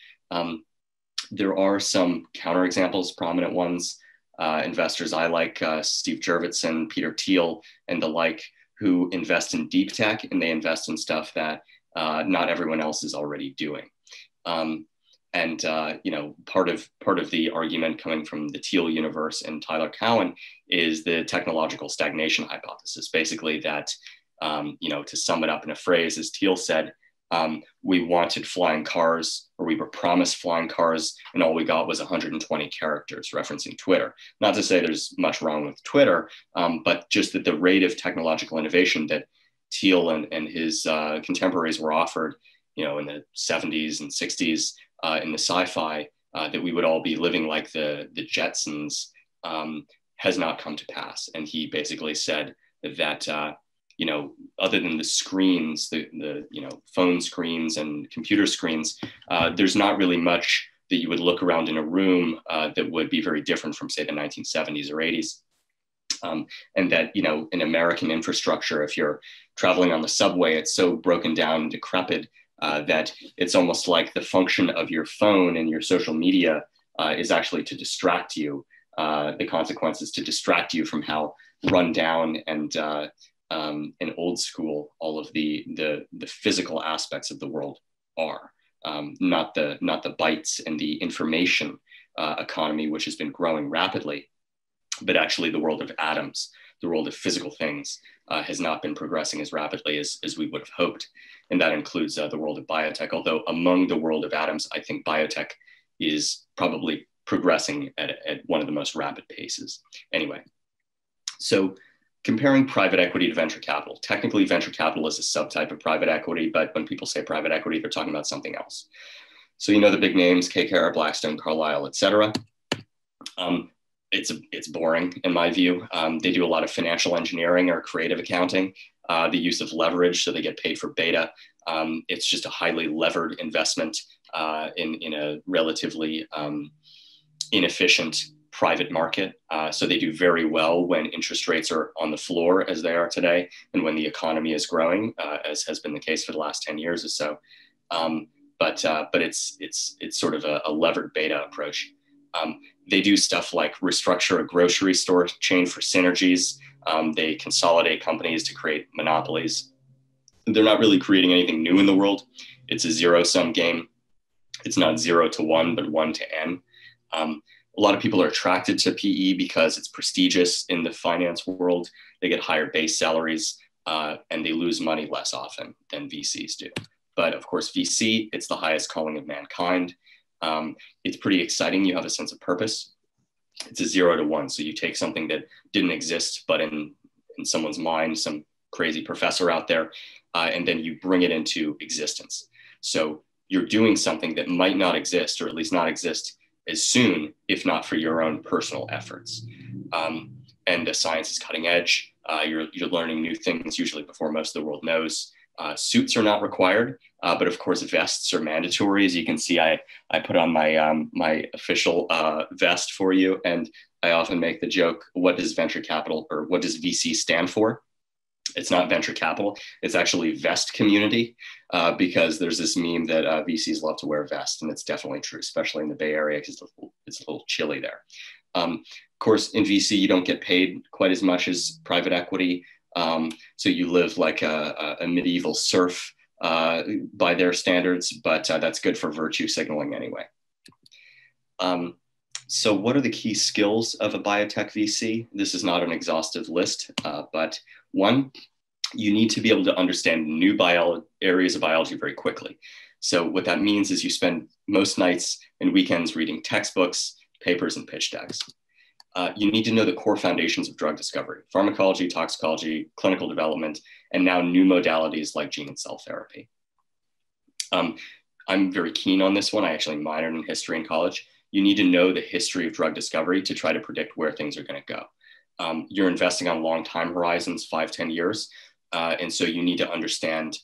There are some counterexamples, prominent ones. Investors I like, Steve Jurvetson, Peter Thiel, and the like, who invest in deep tech, and they invest in stuff that not everyone else is already doing. Part of the argument coming from the Thiel universe and Tyler Cowen is the technological stagnation hypothesis. Basically that, to sum it up in a phrase, as Thiel said, we wanted flying cars, or we were promised flying cars, and all we got was 120 characters, referencing Twitter. Not to say there's much wrong with Twitter, but just that the rate of technological innovation that Thiel and his contemporaries were offered, in the 70s and 60s in the sci-fi, that we would all be living like the Jetsons, has not come to pass. And he basically said that, other than the screens, the phone screens and computer screens, there's not really much that you would look around in a room that would be very different from, say, the 1970s or 80s. And that, in American infrastructure, if you're traveling on the subway, it's so broken down and decrepit that it's almost like the function of your phone and your social media is actually to distract you. The consequence is to distract you from how run down and in old school, all of the physical aspects of the world are, not the bytes and the information economy, which has been growing rapidly, but actually the world of atoms, the world of physical things has not been progressing as rapidly as we would have hoped. And that includes the world of biotech, although among the world of atoms, I think biotech is probably progressing at one of the most rapid paces. Anyway, so comparing private equity to venture capital. Technically, venture capital is a subtype of private equity, but when people say private equity, they're talking about something else. So the big names, KKR, Blackstone, Carlyle, et cetera. It's boring in my view. They do a lot of financial engineering or creative accounting, the use of leverage, so they get paid for beta. It's just a highly levered investment in a relatively inefficient private market. So they do very well when interest rates are on the floor as they are today, and when the economy is growing, as has been the case for the last 10 years or so. But it's sort of a levered beta approach. They do stuff like restructure a grocery store chain for synergies. They consolidate companies to create monopolies. They're not really creating anything new in the world. It's a zero-sum game. It's not 0 to 1, but 1 to N. A lot of people are attracted to PE because it's prestigious in the finance world. They get higher base salaries and they lose money less often than VCs do. But of course, VC, it's the highest calling of mankind. It's pretty exciting. You have a sense of purpose. It's a 0 to 1. So you take something that didn't exist, but in someone's mind, some crazy professor out there, and then you bring it into existence. So you're doing something that might not exist, or at least not exist as soon, if not for your own personal efforts. And the science is cutting edge. You're learning new things, usually before most of the world knows. Suits are not required, but of course vests are mandatory. As you can see, I put on my my official vest for you, and I often make the joke, what does venture capital, or what does VC stand for? It's not venture capital, it's actually vest community, because there's this meme that VCs love to wear vests, and it's definitely true, especially in the Bay Area, because it's a little chilly there. Of course, in VC, you don't get paid quite as much as private equity. So you live like a medieval serf by their standards, but that's good for virtue signaling anyway. So what are the key skills of a biotech VC? This is not an exhaustive list, but one, you need to be able to understand new areas of biology very quickly. So what that means is you spend most nights and weekends reading textbooks, papers, and pitch decks. You need to know the core foundations of drug discovery: pharmacology, toxicology, clinical development, and now new modalities like gene and cell therapy. I'm very keen on this one. I actually minored in history in college. You need to know the history of drug discovery to try to predict where things are going to go. You're investing on long time horizons, 5–10 years. And so you need to understand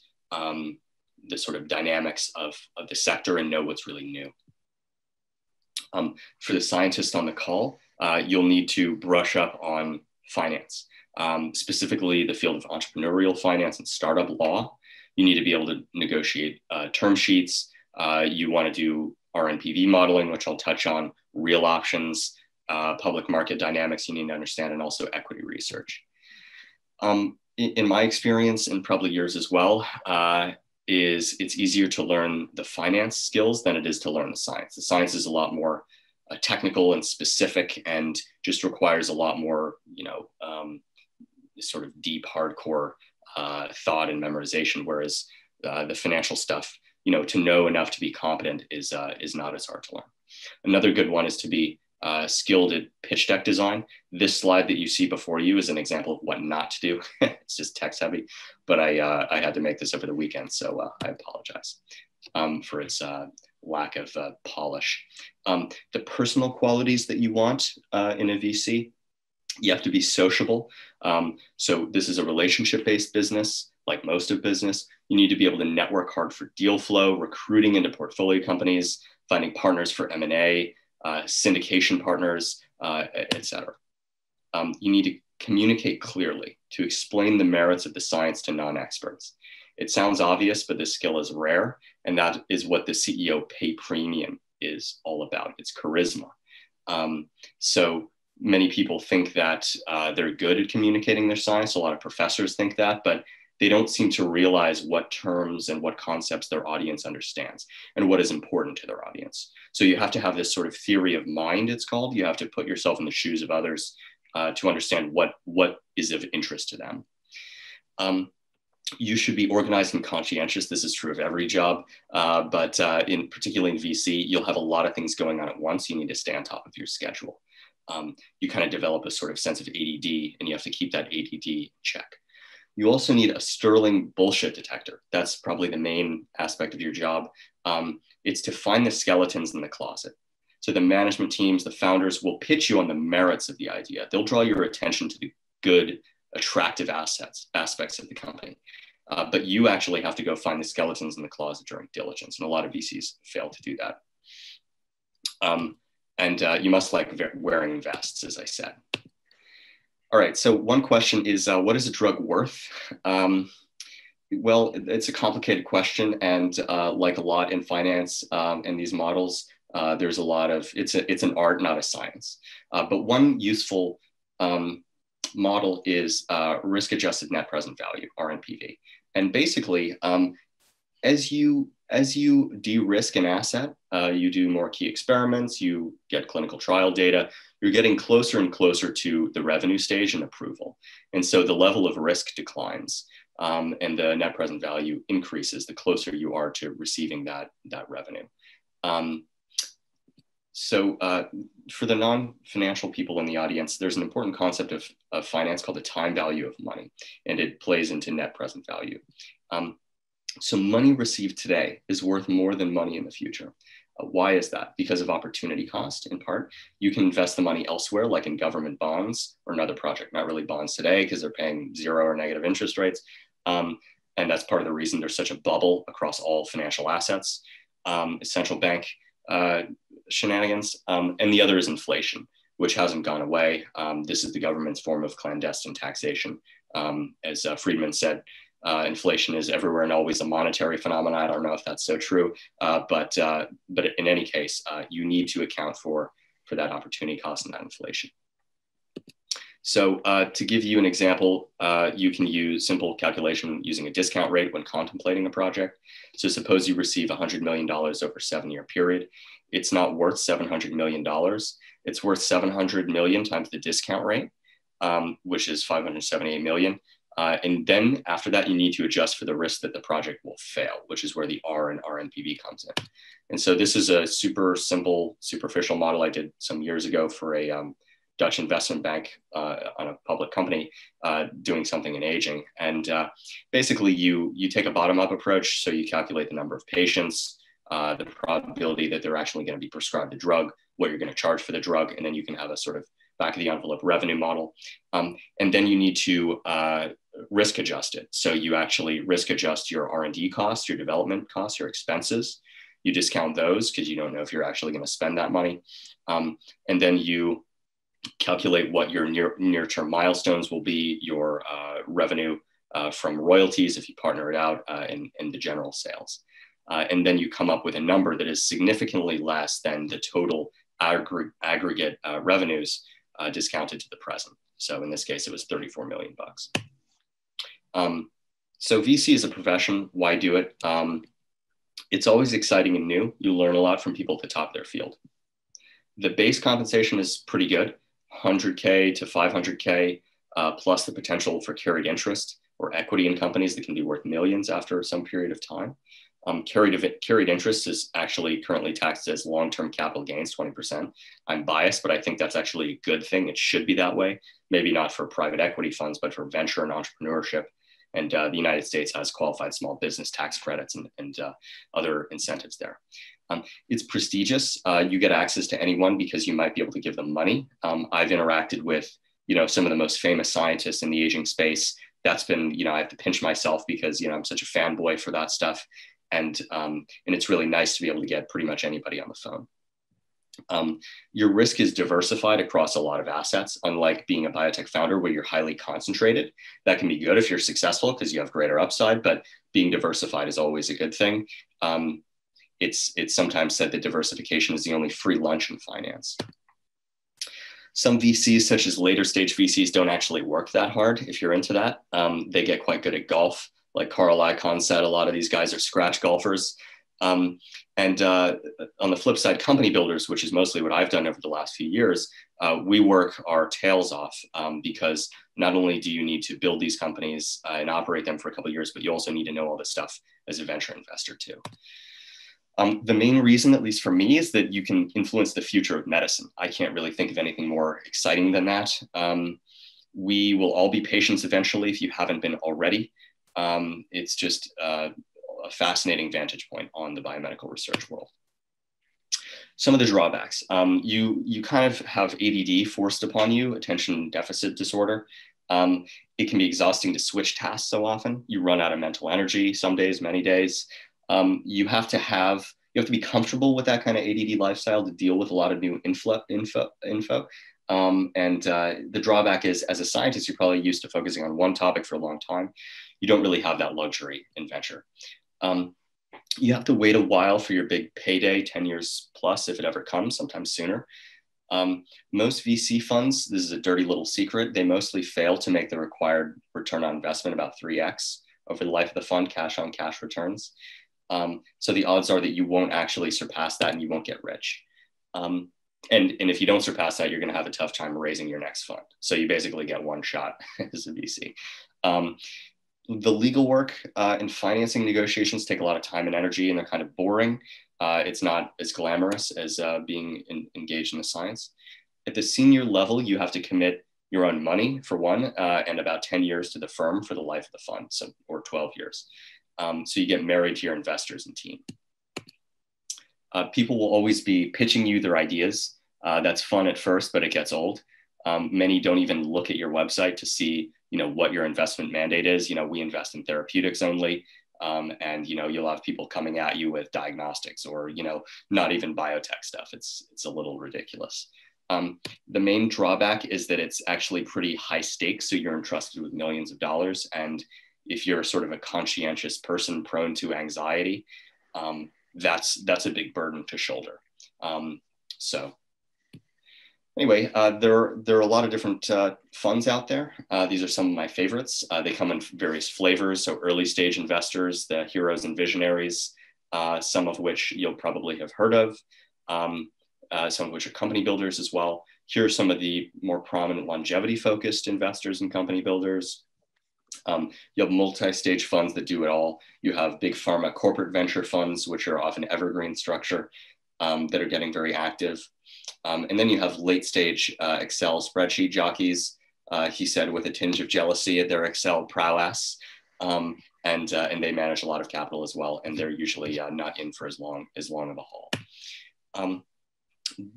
the sort of dynamics of the sector and know what's really new. For the scientists on the call, you'll need to brush up on finance, specifically the field of entrepreneurial finance and startup law. You need to be able to negotiate term sheets. You want to do RNPV modeling, which I'll touch on, real options, public market dynamics you need to understand, and also equity research. In my experience, and probably yours as well, it's easier to learn the finance skills than it is to learn the science. The science is a lot more technical and specific, and just requires a lot more, sort of deep, hardcore thought and memorization. Whereas the financial stuff, to know enough to be competent is not as hard to learn. Another good one is to be skilled at pitch deck design. This slide that you see before you is an example of what not to do. It's just text heavy, but I had to make this over the weekend, so I apologize for its lack of polish. The personal qualities that you want in a VC: you have to be sociable. So this is a relationship-based business, like most of business. You need to be able to network hard for deal flow, recruiting into portfolio companies, finding partners for M&A, syndication partners, et cetera. You need to communicate clearly, to explain the merits of the science to non-experts. It sounds obvious, but this skill is rare, and that is what the CEO pay premium is all about. It's charisma. So many people think that they're good at communicating their science. A lot of professors think that, but they don't seem to realize what terms and what concepts their audience understands and what is important to their audience. So you have to have this sort of theory of mind, it's called. You have to put yourself in the shoes of others to understand what is of interest to them. You should be organized and conscientious. This is true of every job, but particularly in VC, you'll have a lot of things going on at once. You need to stay on top of your schedule. You kind of develop a sort of sense of ADD, and you have to keep that ADD in check. You also need a sterling bullshit detector. That's probably the main aspect of your job. It's to find the skeletons in the closet. So the management teams, the founders will pitch you on the merits of the idea. They'll draw your attention to the good, attractive aspects of the company. But you actually have to go find the skeletons in the closet during diligence. And a lot of VCs fail to do that. And you must like wearing vests, as I said. All right, so one question is, what is a drug worth? Well, it's a complicated question, and like a lot in finance and these models, there's a lot of, it's an art, not a science. But one useful model is risk-adjusted net present value, RNPV. And basically, as you de-risk an asset, you do more key experiments, you get clinical trial data, you're getting closer and closer to the revenue stage and approval. And so the level of risk declines and the net present value increases the closer you are to receiving that revenue. So for the non-financial people in the audience, there's an important concept of finance called the time value of money, and it plays into net present value. So money received today is worth more than money in the future. Why is that? Because of opportunity cost, in part. You can invest the money elsewhere, like in government bonds or another project, not really bonds today because they're paying zero or negative interest rates. And that's part of the reason there's such a bubble across all financial assets, central bank shenanigans. And the other is inflation, which hasn't gone away. This is the government's form of clandestine taxation. As Friedman said, inflation is everywhere and always a monetary phenomenon. I don't know if that's so true, but in any case, you need to account for that opportunity cost and that inflation. So to give you an example, you can use simple calculation using a discount rate when contemplating a project. So suppose you receive $100 million over a 7-year period. It's not worth $700 million. It's worth 700 million times the discount rate, which is 578 million. And then after that, you need to adjust for the risk that the project will fail, which is where the R and RNPV comes in. And so this is a super simple, superficial model I did some years ago for a Dutch investment bank on a public company doing something in aging. And basically you take a bottom-up approach. So you calculate the number of patients, the probability that they're actually going to be prescribed the drug, what you're going to charge for the drug, and then you can have a sort of back of the envelope revenue model. And then you need to risk adjust it. So you actually risk adjust your R&D costs, your development costs, your expenses. You discount those because you don't know if you're actually going to spend that money. And then you calculate what your near-term milestones will be, your revenue from royalties if you partner it out, and the general sales. And then you come up with a number that is significantly less than the total aggregate revenues discounted to the present. So in this case, it was 34 million bucks. So VC is a profession. Why do it? It's always exciting and new. You learn a lot from people at the top of their field. The base compensation is pretty good, 100K to 500K, plus the potential for carried interest or equity in companies that can be worth millions after some period of time. Carried interest is actually currently taxed as long-term capital gains, 20%. I'm biased, but I think that's actually a good thing. It should be that way. Maybe not for private equity funds, but for venture and entrepreneurship. And the United States has qualified small business tax credits and other incentives there. It's prestigious. You get access to anyone because you might be able to give them money. I've interacted with, some of the most famous scientists in the aging space. That's been, I have to pinch myself because, I'm such a fanboy for that stuff. And it's really nice to be able to get pretty much anybody on the phone. Your risk is diversified across a lot of assets, unlike being a biotech founder where you're highly concentrated. That can be good if you're successful because you have greater upside, but being diversified is always a good thing. It's sometimes said that diversification is the only free lunch in finance. Some VCs, such as later stage VCs, don't actually work that hard if you're into that. They get quite good at golf. Like Carl Icahn said, a lot of these guys are scratch golfers. And on the flip side, company builders, which is mostly what I've done over the last few years, we work our tails off because not only do you need to build these companies and operate them for a couple of years, but you also need to know all this stuff as a venture investor too. The main reason, at least for me, is that you can influence the future of medicine. I can't really think of anything more exciting than that. We will all be patients eventually if you haven't been already. It's just a fascinating vantage point on the biomedical research world. Some of the drawbacks. You kind of have ADD forced upon you, attention deficit disorder. It can be exhausting to switch tasks so often. You run out of mental energy some days, many days. You have to be comfortable with that kind of ADD lifestyle to deal with a lot of new info. The drawback is, as a scientist, you're probably used to focusing on one topic for a long time. You don't really have that luxury in venture. You have to wait a while for your big payday, 10 years plus, if it ever comes, sometimes sooner. Most VC funds, this is a dirty little secret, they mostly fail to make the required return on investment, about 3x over the life of the fund, cash on cash returns. So the odds are that you won't actually surpass that and you won't get rich. And if you don't surpass that, you're going to have a tough time raising your next fund. So you basically get one shot as a VC. The legal work and financing negotiations take a lot of time and energy, and they're kind of boring. It's not as glamorous as being engaged in the science. At the senior level, you have to commit your own money for one, and about 10 years to the firm for the life of the fund, so, or 12 years. So you get married to your investors and team. People will always be pitching you their ideas. That's fun at first, but it gets old. Many don't even look at your website to see, what your investment mandate is. We invest in therapeutics only. And you'll have people coming at you with diagnostics or, not even biotech stuff. It's a little ridiculous. The main drawback is that it's actually pretty high stakes. So you're entrusted with millions of dollars. And if you're sort of a conscientious person prone to anxiety, that's a big burden to shoulder. So Anyway, there are a lot of different funds out there. These are some of my favorites. They come in various flavors. So early stage investors, the heroes and visionaries, some of which you'll probably have heard of, some of which are company builders as well. Here are some of the more prominent longevity focused investors and company builders. You have multi-stage funds that do it all. You have big pharma corporate venture funds, which are often evergreen structure that are getting very active. And then you have late stage Excel spreadsheet jockeys, he said with a tinge of jealousy at their Excel prowess. And they manage a lot of capital as well. And they're usually not in for as long of a haul.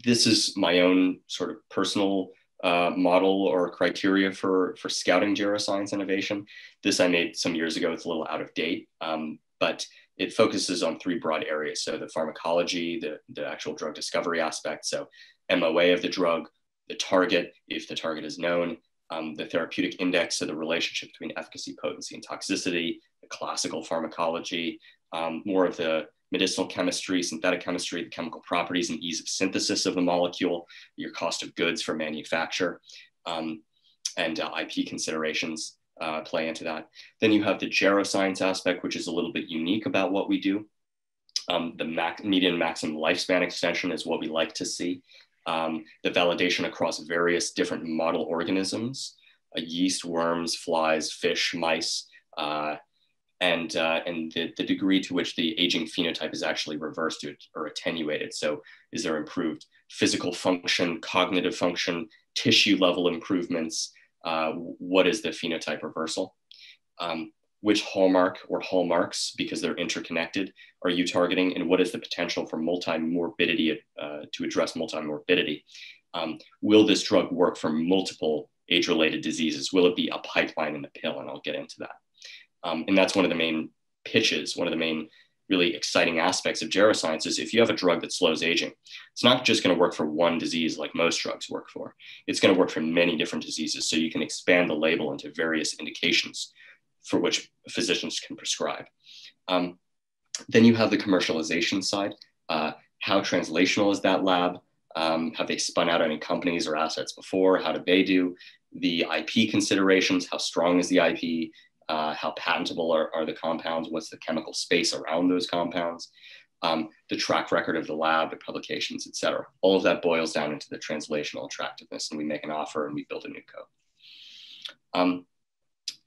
This is my own sort of personal model or criteria for scouting geroscience innovation. This I made some years ago. It's a little out of date, but it focuses on three broad areas. So the pharmacology, the actual drug discovery aspect. So MOA of the drug, the target, if the target is known, the therapeutic index, so the relationship between efficacy, potency, and toxicity, the classical pharmacology, more of the medicinal chemistry, synthetic chemistry, the chemical properties and ease of synthesis of the molecule, your cost of goods for manufacture, and IP considerations play into that. Then you have the geroscience aspect, which is a little bit unique about what we do. The median maximum lifespan extension is what we like to see. The validation across various different model organisms, yeast, worms, flies, fish, mice, and the degree to which the aging phenotype is actually reversed or attenuated. So is there improved physical function, cognitive function, tissue level improvements? What is the phenotype reversal? Which hallmark or hallmarks, because they're interconnected, are you targeting? And what is the potential for multimorbidity to address multimorbidity? Will this drug work for multiple age-related diseases? Will it be a pipeline in the pill? And I'll get into that. And that's one of the main pitches, one of the main really exciting aspects of geroscience is if you have a drug that slows aging, it's not just going to work for one disease like most drugs work for. It's going to work for many different diseases. So you can expand the label into various indications for which physicians can prescribe. Then you have the commercialization side. How translational is that lab? Have they spun out any companies or assets before? How did they do? The IP considerations, how strong is the IP? How patentable are the compounds? What's the chemical space around those compounds? The track record of the lab, the publications, et cetera. All of that boils down into the translational attractiveness, and we make an offer and we build a new code.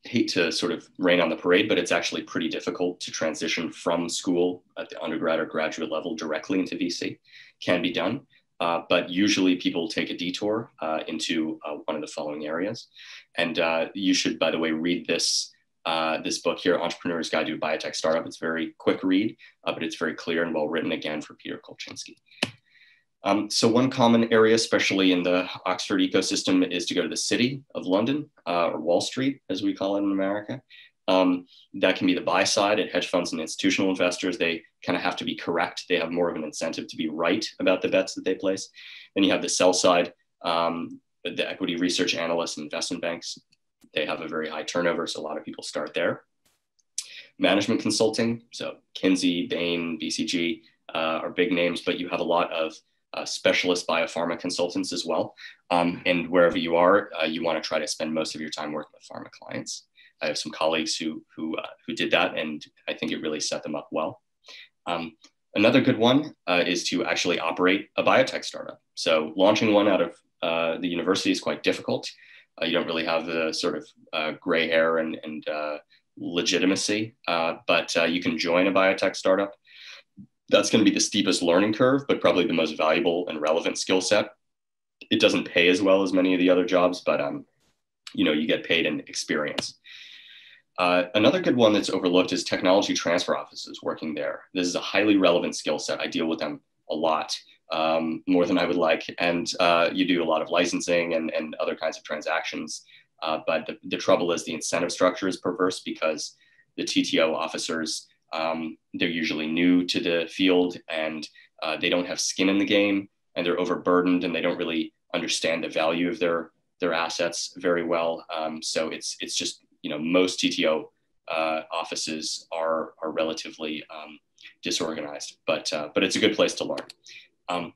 Hate to sort of rain on the parade, but it's actually pretty difficult to transition from school at the undergrad or graduate level directly into VC. Can be done, but usually people take a detour into one of the following areas. And you should, by the way, read this book here, Entrepreneur's Guide to a Biotech Startup. It's a very quick read, but it's very clear and well written, again, for Peter Kolchinsky. So one common area, especially in the Oxford ecosystem, is to go to the City of London, or Wall Street, as we call it in America. That can be the buy side at hedge funds and institutional investors. They kind of have to be correct. They have more of an incentive to be right about the bets that they place. Then you have the sell side, the equity research analysts and investment banks. They have a very high turnover, so a lot of people start there. Management consulting, so Kinsey, Bain, BCG are big names, but you have a lot of specialist biopharma consultants as well. And wherever you are, you want to try to spend most of your time working with pharma clients. I have some colleagues who did that, and I think it really set them up well. Another good one is to actually operate a biotech startup. So launching one out of the university is quite difficult. You don't really have the sort of gray hair and legitimacy, but you can join a biotech startup. That's going to be the steepest learning curve, but probably the most valuable and relevant skill set. It doesn't pay as well as many of the other jobs, but you know, you get paid in experience. Another good one that's overlooked is technology transfer offices, working there. This is a highly relevant skill set. I deal with them a lot. More than I would like. And you do a lot of licensing and other kinds of transactions. But the trouble is the incentive structure is perverse because the TTO officers, they're usually new to the field and they don't have skin in the game and they're overburdened and they don't really understand the value of their assets very well. So it's just, you know, most TTO offices are relatively disorganized, but it's a good place to learn.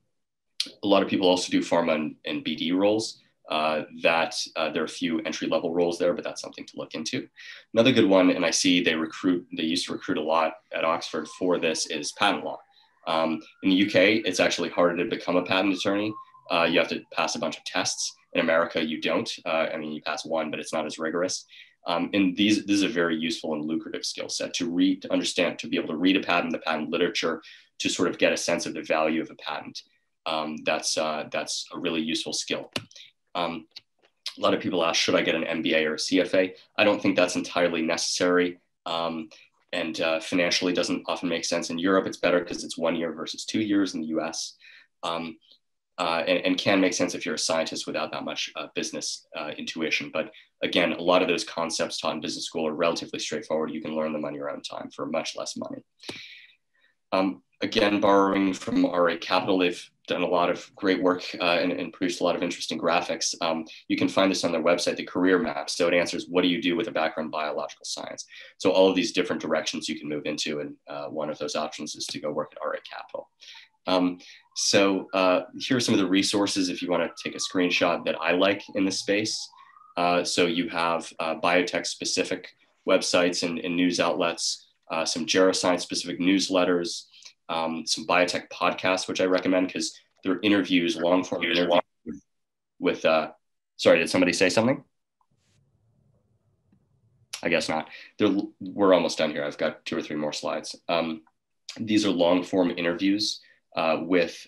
A lot of people also do pharma and BD roles. There are a few entry-level roles there, but that's something to look into. Another good one, and I see they used to recruit a lot at Oxford for this, is patent law. In the UK, it's actually harder to become a patent attorney. You have to pass a bunch of tests. In America, you don't. I mean, you pass one, but it's not as rigorous. This is a very useful and lucrative skill set to be able to read a patent, the patent literature, to sort of get a sense of the value of a patent. That's a really useful skill. A lot of people ask, should I get an MBA or a CFA? I don't think that's entirely necessary. And financially doesn't often make sense. In Europe, it's better because it's 1 year versus 2 years in the US. And can make sense if you're a scientist without that much business intuition. But again, a lot of those concepts taught in business school are relatively straightforward. You can learn them on your own time for much less money. Again, borrowing from RA Capital, they've done a lot of great work and produced a lot of interesting graphics. You can find this on their website, the career map. So it answers, what do you do with a background in biological science? So all of these different directions you can move into, and one of those options is to go work at RA Capital. So here are some of the resources if you want to take a screenshot that I like in this space. So you have biotech specific websites and news outlets, some geroscience specific newsletters, some biotech podcasts, which I recommend because they're interviews, long form interviews with, sorry, did somebody say something? I guess not. We're almost done here. I've got 2 or 3 more slides. These are long form interviews with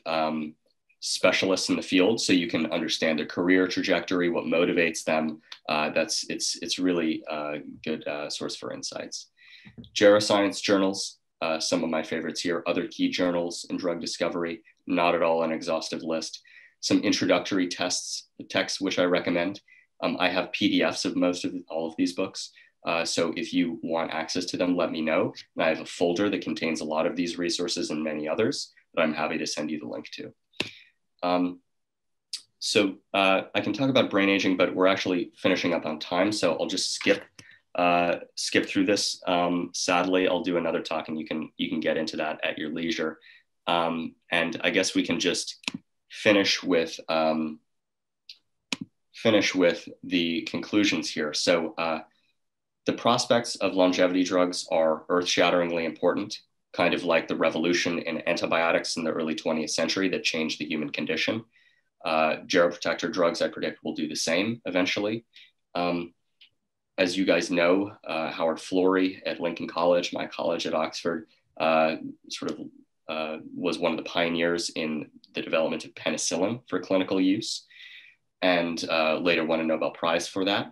specialists in the field, so you can understand their career trajectory, what motivates them. It's really a good source for insights. Geroscience journals, some of my favorites here, other key journals in drug discovery, not at all an exhaustive list. Some introductory texts which I recommend. I have PDFs of all of these books. So if you want access to them, let me know. And I have a folder that contains a lot of these resources and many others that I'm happy to send you the link to. So I can talk about brain aging, but we're actually finishing up on time. So I'll just skip through this. Sadly, I'll do another talk and you can get into that at your leisure. And I guess we can just finish with the conclusions here. So the prospects of longevity drugs are earth-shatteringly important, kind of like the revolution in antibiotics in the early 20th century that changed the human condition. Geroprotector drugs, I predict, will do the same eventually. As you guys know, Howard Florey at Lincoln College, my college at Oxford, was one of the pioneers in the development of penicillin for clinical use, and later won a Nobel Prize for that.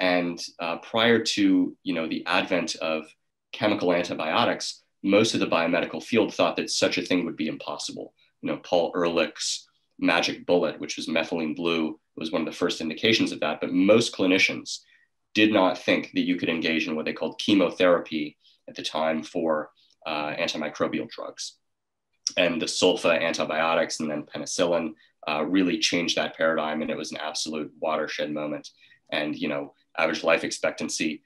And prior to the advent of chemical antibiotics, most of the biomedical field thought that such a thing would be impossible. Paul Ehrlich's magic bullet, which was methylene blue, was one of the first indications of that. But most clinicians did not think that you could engage in what they called chemotherapy at the time for antimicrobial drugs. And the sulfa antibiotics and then penicillin really changed that paradigm, and it was an absolute watershed moment. And average life expectancy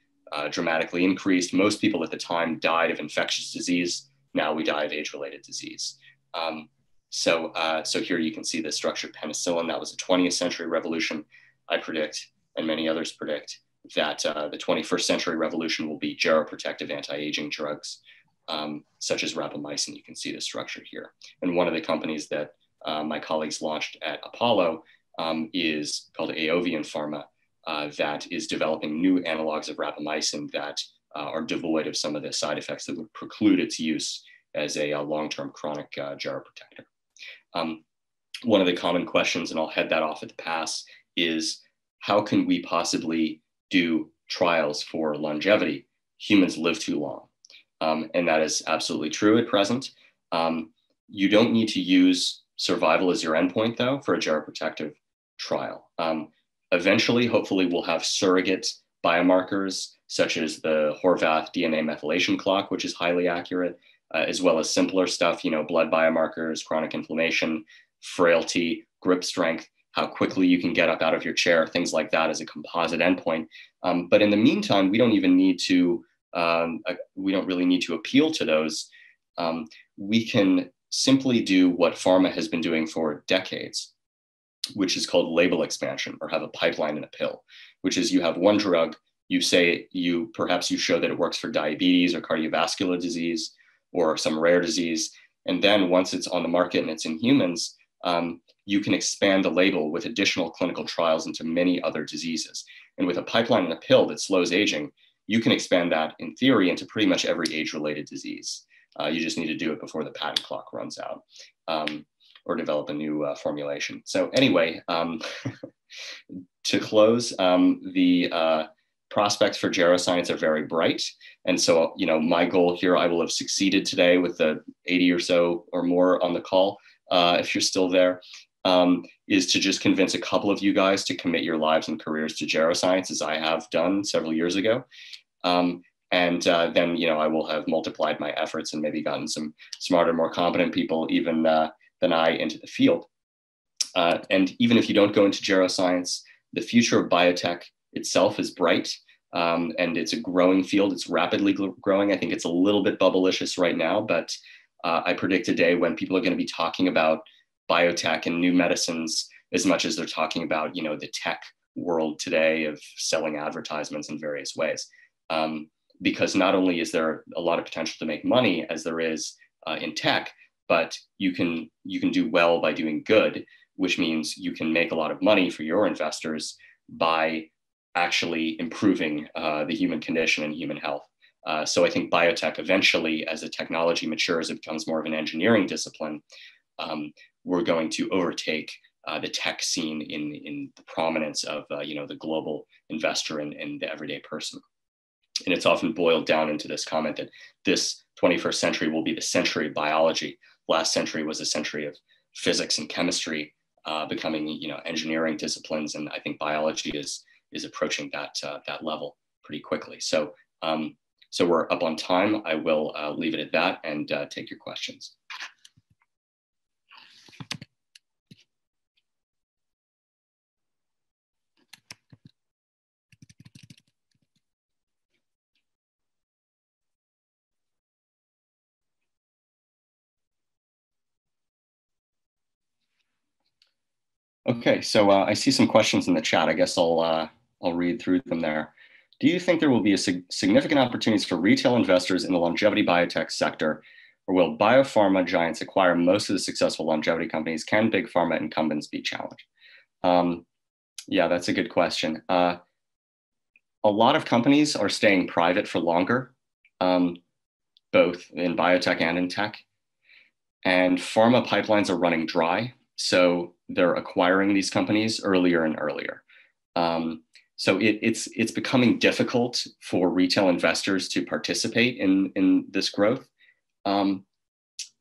dramatically increased. Most people at the time died of infectious disease. Now we die of age-related disease. So here you can see the structured penicillin. That was a 20th century revolution. I predict, and many others predict, that the 21st century revolution will be geroprotective anti-aging drugs, such as rapamycin. You can see the structure here. And one of the companies that my colleagues launched at Apollo is called Aovian Pharma. That is developing new analogs of rapamycin that are devoid of some of the side effects that would preclude its use as a long-term chronic geroprotector. One of the common questions, and I'll head that off at the pass, is how can we possibly do trials for longevity? Humans live too long, and that is absolutely true at present. You don't need to use survival as your endpoint, though, for a geroprotective trial. Eventually, hopefully, we'll have surrogate biomarkers such as the Horvath DNA methylation clock, which is highly accurate, as well as simpler stuff, blood biomarkers, chronic inflammation, frailty, grip strength, how quickly you can get up out of your chair, things like that as a composite endpoint. But in the meantime, we don't really need to appeal to those. We can simply do what pharma has been doing for decades, which is called label expansion, or have a pipeline in a pill, which is you have one drug, you say you perhaps you show that it works for diabetes or cardiovascular disease or some rare disease. And then once it's on the market and it's in humans, you can expand the label with additional clinical trials into many other diseases. And with a pipeline and a pill that slows aging, you can expand that in theory into pretty much every age-related disease. You just need to do it before the patent clock runs out, or develop a new formulation. So anyway, to close, the prospects for geroscience are very bright. And so, you know, my goal here, I will have succeeded today with the 80 or so or more on the call, if you're still there, is to just convince a couple of you guys to commit your lives and careers to geroscience, as I have done several years ago. Then, you know, I will have multiplied my efforts and maybe gotten some smarter, more competent people even than I into the field. And even if you don't go into geroscience, the future of biotech itself is bright, and it's a growing field. It's rapidly growing. I think it's a little bit bubblicious right now, but I predict a day when people are going to be talking about biotech and new medicines as much as they're talking about, you know, the tech world today of selling advertisements in various ways. Because not only is there a lot of potential to make money as there is in tech, but you can do well by doing good, which means you can make a lot of money for your investors by actually improving the human condition and human health. So I think biotech eventually, as the technology matures, it becomes more of an engineering discipline. We're going to overtake the tech scene in the prominence of you know, the global investor and the everyday person. And it's often boiled down into this comment that this 21st century will be the century of biology. Last century was a century of physics and chemistry becoming, you know, engineering disciplines. And I think biology is approaching that level pretty quickly. So, so we're up on time. I will leave it at that and take your questions. Okay, so I see some questions in the chat. I guess I'll read through them there. Do you think there will be a significant opportunities for retail investors in the longevity biotech sector, or will biopharma giants acquire most of the successful longevity companies? Can big pharma incumbents be challenged? Yeah, that's a good question. A lot of companies are staying private for longer, both in biotech and in tech. And pharma pipelines are running dry. So they're acquiring these companies earlier and earlier. So it's becoming difficult for retail investors to participate in this growth in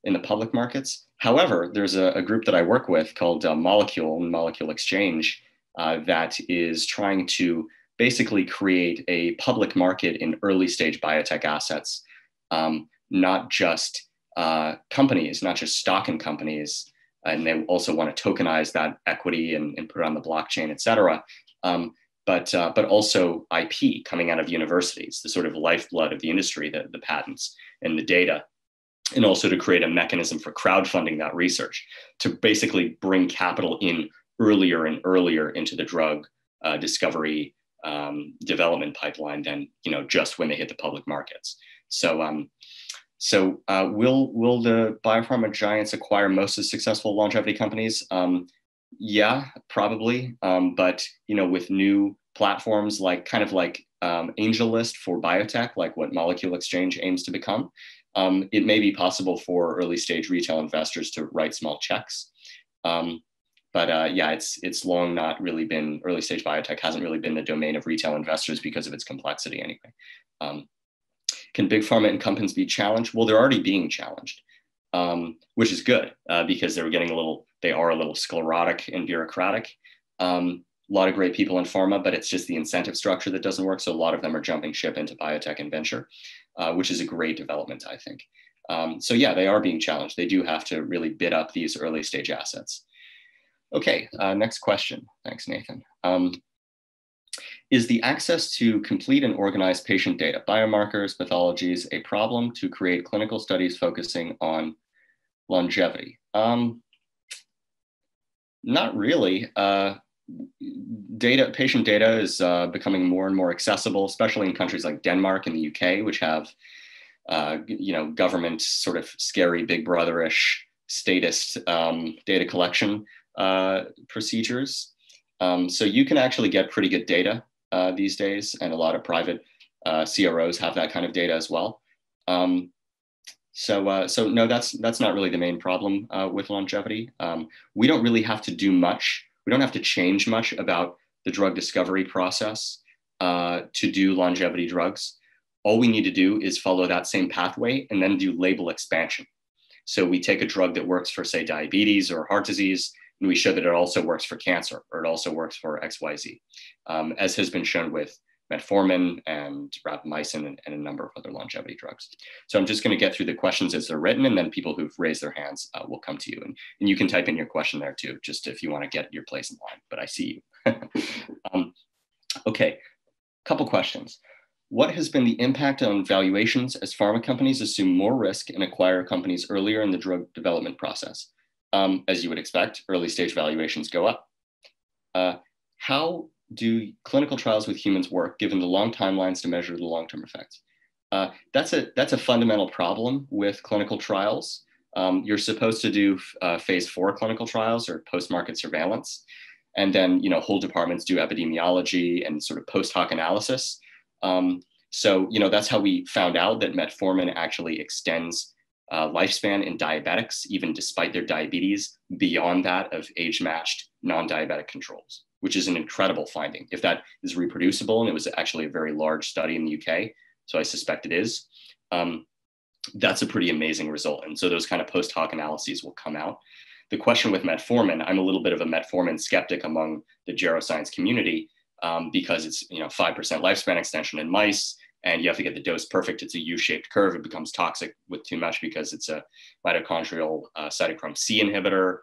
the public markets. However, there's a group that I work with called Molecule and Molecule Exchange that is trying to basically create a public market in early stage biotech assets, not just companies, not just stock in companies. And they also want to tokenize that equity and put it on the blockchain, et cetera. But also IP coming out of universities, the sort of lifeblood of the industry, the patents and the data, and also to create a mechanism for crowdfunding that research to basically bring capital in earlier and earlier into the drug discovery development pipeline than, you know, just when they hit the public markets. So. So will the biopharma giants acquire most of the successful longevity companies? Yeah, probably. But, you know, with new platforms like AngelList for biotech, like what Molecule Exchange aims to become, it may be possible for early stage retail investors to write small checks. Yeah, it's long not really been, early stage biotech hasn't really been the domain of retail investors because of its complexity anyway. Can big pharma incumbents be challenged? Well, they're already being challenged, which is good because they are a little sclerotic and bureaucratic. A lot of great people in pharma, but it's just the incentive structure that doesn't work. So a lot of them are jumping ship into biotech and venture, which is a great development, I think. So yeah, they are being challenged. They do have to really bid up these early stage assets. Okay, next question. Thanks, Nathan. Is the access to complete and organized patient data, biomarkers, pathologies, a problem to create clinical studies focusing on longevity? Not really. Patient data is becoming more and more accessible, especially in countries like Denmark and the UK, which have, government sort of scary big brother-ish statist data collection procedures. So you can actually get pretty good data these days, and a lot of private CROs have that kind of data as well. So no, that's not really the main problem with longevity. We don't really have to do much. We don't have to change much about the drug discovery process to do longevity drugs. All we need to do is follow that same pathway and then do label expansion. So we take a drug that works for, say, diabetes or heart disease, and we show that it also works for cancer, or it also works for XYZ, as has been shown with metformin and rapamycin and a number of other longevity drugs. So I'm just going to get through the questions as they're written, and then people who've raised their hands will come to you. And you can type in your question there too, just if you want to get your place in line, but I see you. Okay, couple questions. What has been the impact on valuations as pharma companies assume more risk and acquire companies earlier in the drug development process? As you would expect, early stage valuations go up. How do clinical trials with humans work given the long timelines to measure the long-term effects? That's a fundamental problem with clinical trials. You're supposed to do phase 4 clinical trials or post-market surveillance. And then, whole departments do epidemiology and sort of post-hoc analysis. So that's how we found out that metformin actually extends lifespan in diabetics, even despite their diabetes, beyond that of age-matched non-diabetic controls, which is an incredible finding. If that is reproducible, and it was actually a very large study in the UK, so I suspect it is, that's a pretty amazing result. And so those kind of post hoc analyses will come out. The question with metformin, I'm a little bit of a metformin skeptic among the geroscience community because it's 5% lifespan extension in mice, and you have to get the dose perfect. It's a U-shaped curve. It becomes toxic with too much because it's a mitochondrial cytochrome C inhibitor.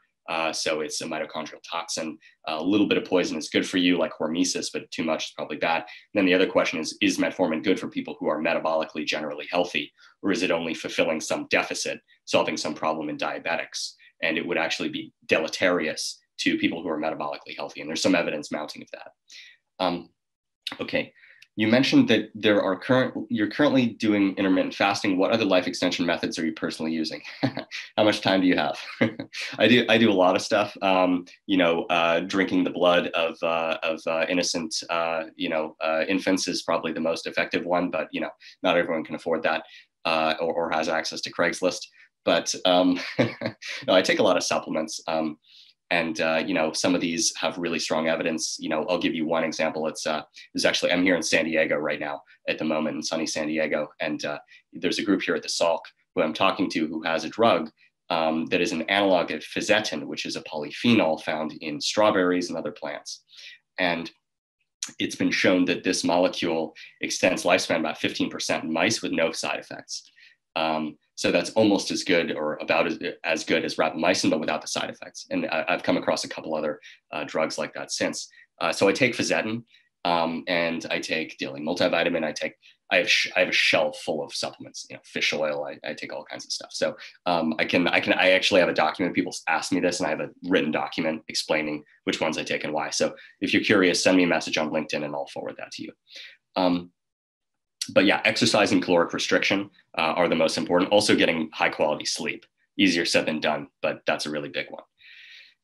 So it's a mitochondrial toxin. A little bit of poison is good for you, like hormesis, but too much is probably bad. And then the other question is metformin good for people who are metabolically generally healthy, or is it only fulfilling some deficit, solving some problem in diabetics? And it would actually be deleterious to people who are metabolically healthy. And there's some evidence mounting of that. Okay. You mentioned that you're currently doing intermittent fasting. What other life extension methods are you personally using? How much time do you have? I do a lot of stuff. Drinking the blood of innocent infants is probably the most effective one, but not everyone can afford that or has access to Craigslist. But no, I take a lot of supplements. And some of these have really strong evidence. I'll give you one example. It's actually, I'm here in San Diego right now at the moment, in sunny San Diego. And there's a group here at the Salk who I'm talking to who has a drug that is an analog of physetin, which is a polyphenol found in strawberries and other plants. And it's been shown that this molecule extends lifespan about 15% in mice with no side effects. So that's almost as good, or about as good as rapamycin, but without the side effects. And I've come across a couple other drugs like that since. So I take physetin, and I take daily multivitamin. I have a shelf full of supplements. Fish oil. I take all kinds of stuff. So I actually have a document. People ask me this, and I have a written document explaining which ones I take and why. So if you're curious, send me a message on LinkedIn, and I'll forward that to you. But yeah, exercise and caloric restriction are the most important. Also getting high quality sleep, easier said than done, but that's a really big one.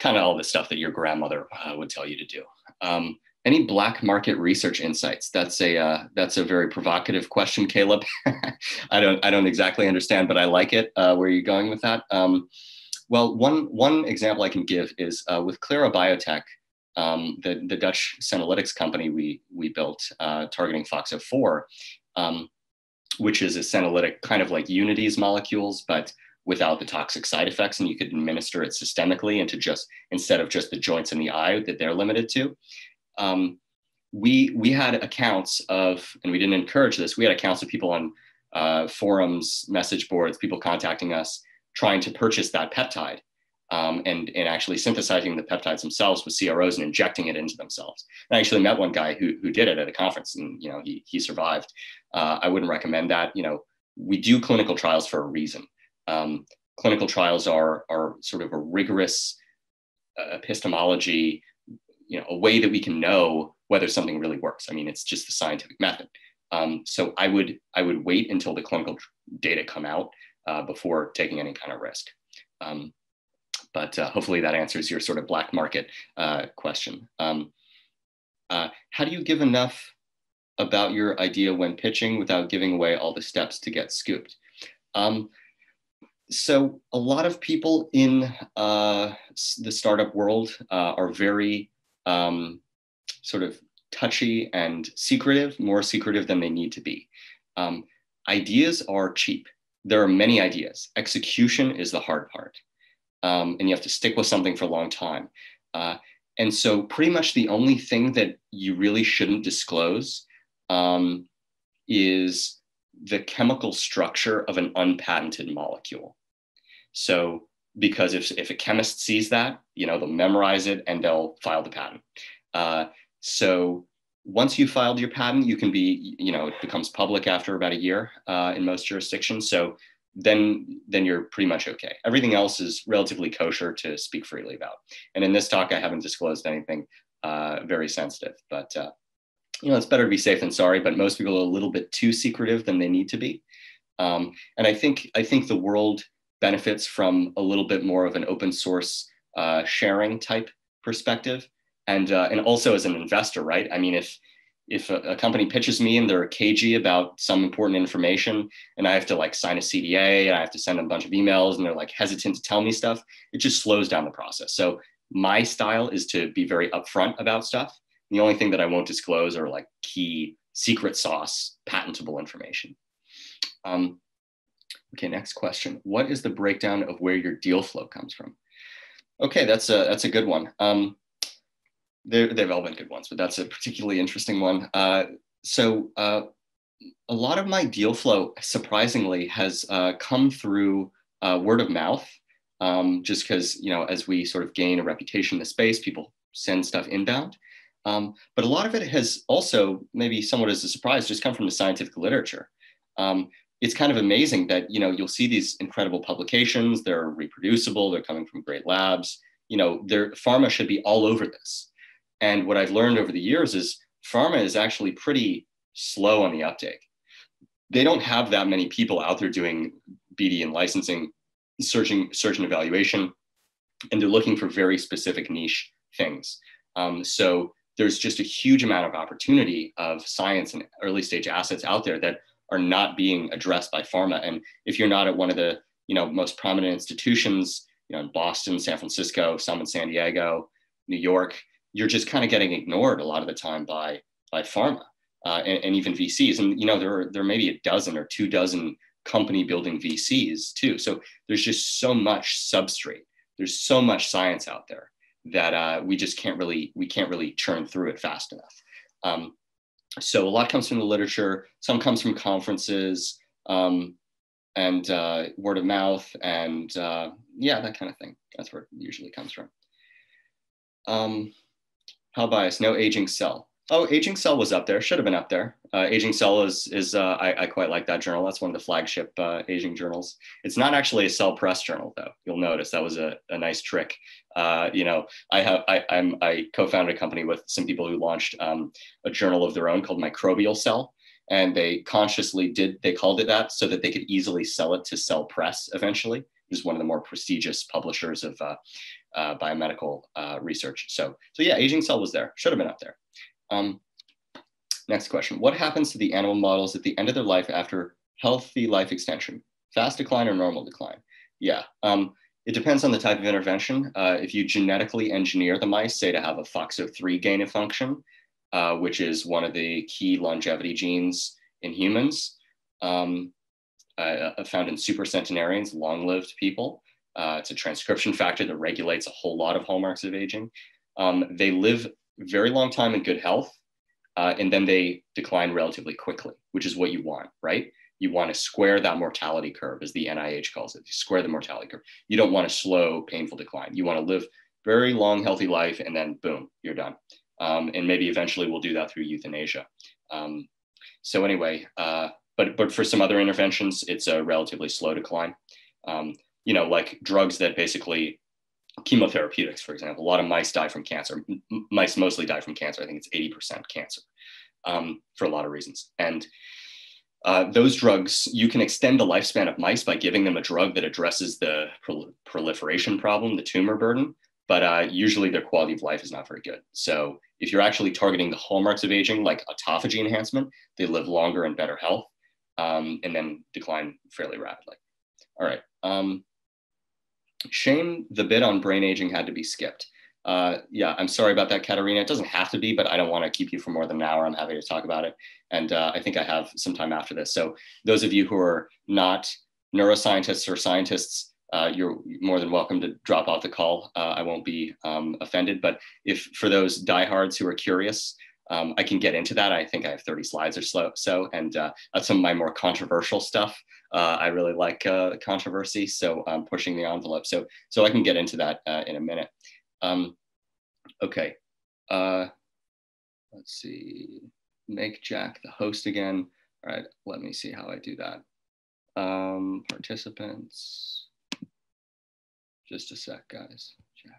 Kind of all the stuff that your grandmother would tell you to do. Any black market research insights? That's a very provocative question, Caleb. I don't exactly understand, but I like it. Where are you going with that? Well, one example I can give is with Clara Biotech, the Dutch Senolytics company we built targeting FOXO4, which is a senolytic kind of like Unity's molecules, but without the toxic side effects, and you could administer it systemically instead of just the joints in the eye that they're limited to. We had accounts of, and we didn't encourage this, we had accounts of people on forums, message boards, people contacting us, trying to purchase that peptide. And actually synthesizing the peptides themselves with CROs and injecting it into themselves. And I actually met one guy who did it at a conference, and he survived. I wouldn't recommend that. We do clinical trials for a reason. clinical trials are sort of a rigorous epistemology, a way that we can know whether something really works. I mean, it's just the scientific method. So I would wait until the clinical data come out before taking any kind of risk. But hopefully that answers your sort of black market question. How do you give enough about your idea when pitching without giving away all the steps to get scooped? So a lot of people in the startup world are very sort of touchy and secretive, more secretive than they need to be. Ideas are cheap. There are many ideas. Execution is the hard part. And you have to stick with something for a long time. And so pretty much the only thing that you really shouldn't disclose is the chemical structure of an unpatented molecule. So because if a chemist sees that, they'll memorize it and they'll file the patent. So once you filed your patent, you can be, it becomes public after about a year in most jurisdictions. So then you're pretty much okay. Everything else is relatively kosher to speak freely about. And in this talk, I haven't disclosed anything very sensitive, but it's better to be safe than sorry, but most people are a little bit too secretive than they need to be. And I think the world benefits from a little bit more of an open source sharing type perspective. And also as an investor, right? I mean, if a company pitches me and they're cagey about some important information and I have to sign a CDA and I have to send them a bunch of emails and they're hesitant to tell me stuff, it just slows down the process. So my style is to be very upfront about stuff. The only thing that I won't disclose are key secret sauce, patentable information. Okay, next question. What is the breakdown of where your deal flow comes from? Okay, that's a good one. They've all been good ones, but that's a particularly interesting one. So a lot of my deal flow, surprisingly, has come through word of mouth, just because, as we sort of gain a reputation in the space, people send stuff inbound. But a lot of it has also, maybe somewhat as a surprise, just come from the scientific literature. It's kind of amazing that, you'll see these incredible publications, they're reproducible, they're coming from great labs, pharma should be all over this. And what I've learned over the years is pharma is actually pretty slow on the uptake. They don't have that many people out there doing BD and licensing, search and evaluation, and they're looking for very specific niche things. So there's just a huge amount of opportunity of science and early stage assets out there that are not being addressed by pharma. And if you're not at one of the most prominent institutions, in Boston, San Francisco, some in San Diego, New York, you're just kind of getting ignored a lot of the time by pharma and even VCs. And there may be a dozen or two dozen company building VCs too. So there's just so much substrate. There's so much science out there that we can't really churn through it fast enough. So a lot comes from the literature. Some comes from conferences and word of mouth and that kind of thing. That's where it usually comes from. How biased? No aging cell. Oh, aging cell was up there. Should have been up there. Aging cell is I quite like that journal. That's one of the flagship aging journals. It's not actually a Cell Press journal though. You'll notice that was a nice trick. I co-founded a company with some people who launched a journal of their own called Microbial Cell, and they consciously called it that so that they could easily sell it to Cell Press eventually, who's one of the more prestigious publishers of biomedical research. So yeah, aging cell was there, should have been up there. Next question, what happens to the animal models at the end of their life after healthy life extension? Fast decline or normal decline? Yeah, it depends on the type of intervention. If you genetically engineer the mice, say to have a FOXO3 gain of function, which is one of the key longevity genes in humans, found in supercentenarians, long-lived people. It's a transcription factor that regulates a whole lot of hallmarks of aging. They live a very long time in good health, and then they decline relatively quickly, which is what you want, right? You want to square that mortality curve, as the NIH calls it. You square the mortality curve. You don't want a slow, painful decline. You want to live very long, healthy life, and then boom, you're done. And maybe eventually we'll do that through euthanasia. So anyway, but for some other interventions, it's a relatively slow decline. you know, like drugs that basically chemotherapeutics, for example. A lot of mice die from cancer. Mice mostly die from cancer. I think it's 80% cancer for a lot of reasons. And those drugs, you can extend the lifespan of mice by giving them a drug that addresses the proliferation problem, the tumor burden, but usually their quality of life is not very good. So if you're actually targeting the hallmarks of aging, like autophagy enhancement, they live longer and better health, and then decline fairly rapidly. All right. Shame the bit on brain aging had to be skipped. Yeah, I'm sorry about that, Katarina. It doesn't have to be, but I don't want to keep you for more than an hour. I'm happy to talk about it. And I think I have some time after this. So those of you who are not neuroscientists or scientists, you're more than welcome to drop off the call. I won't be offended. But if for those diehards who are curious, I can get into that. I think I have 30 slides or so. And that's some of my more controversial stuff. I really like controversy, so I'm pushing the envelope. So I can get into that in a minute. Okay. Let's see. Make Jack the host again. All right. Let me see how I do that. Participants. Just a sec, guys. Jack.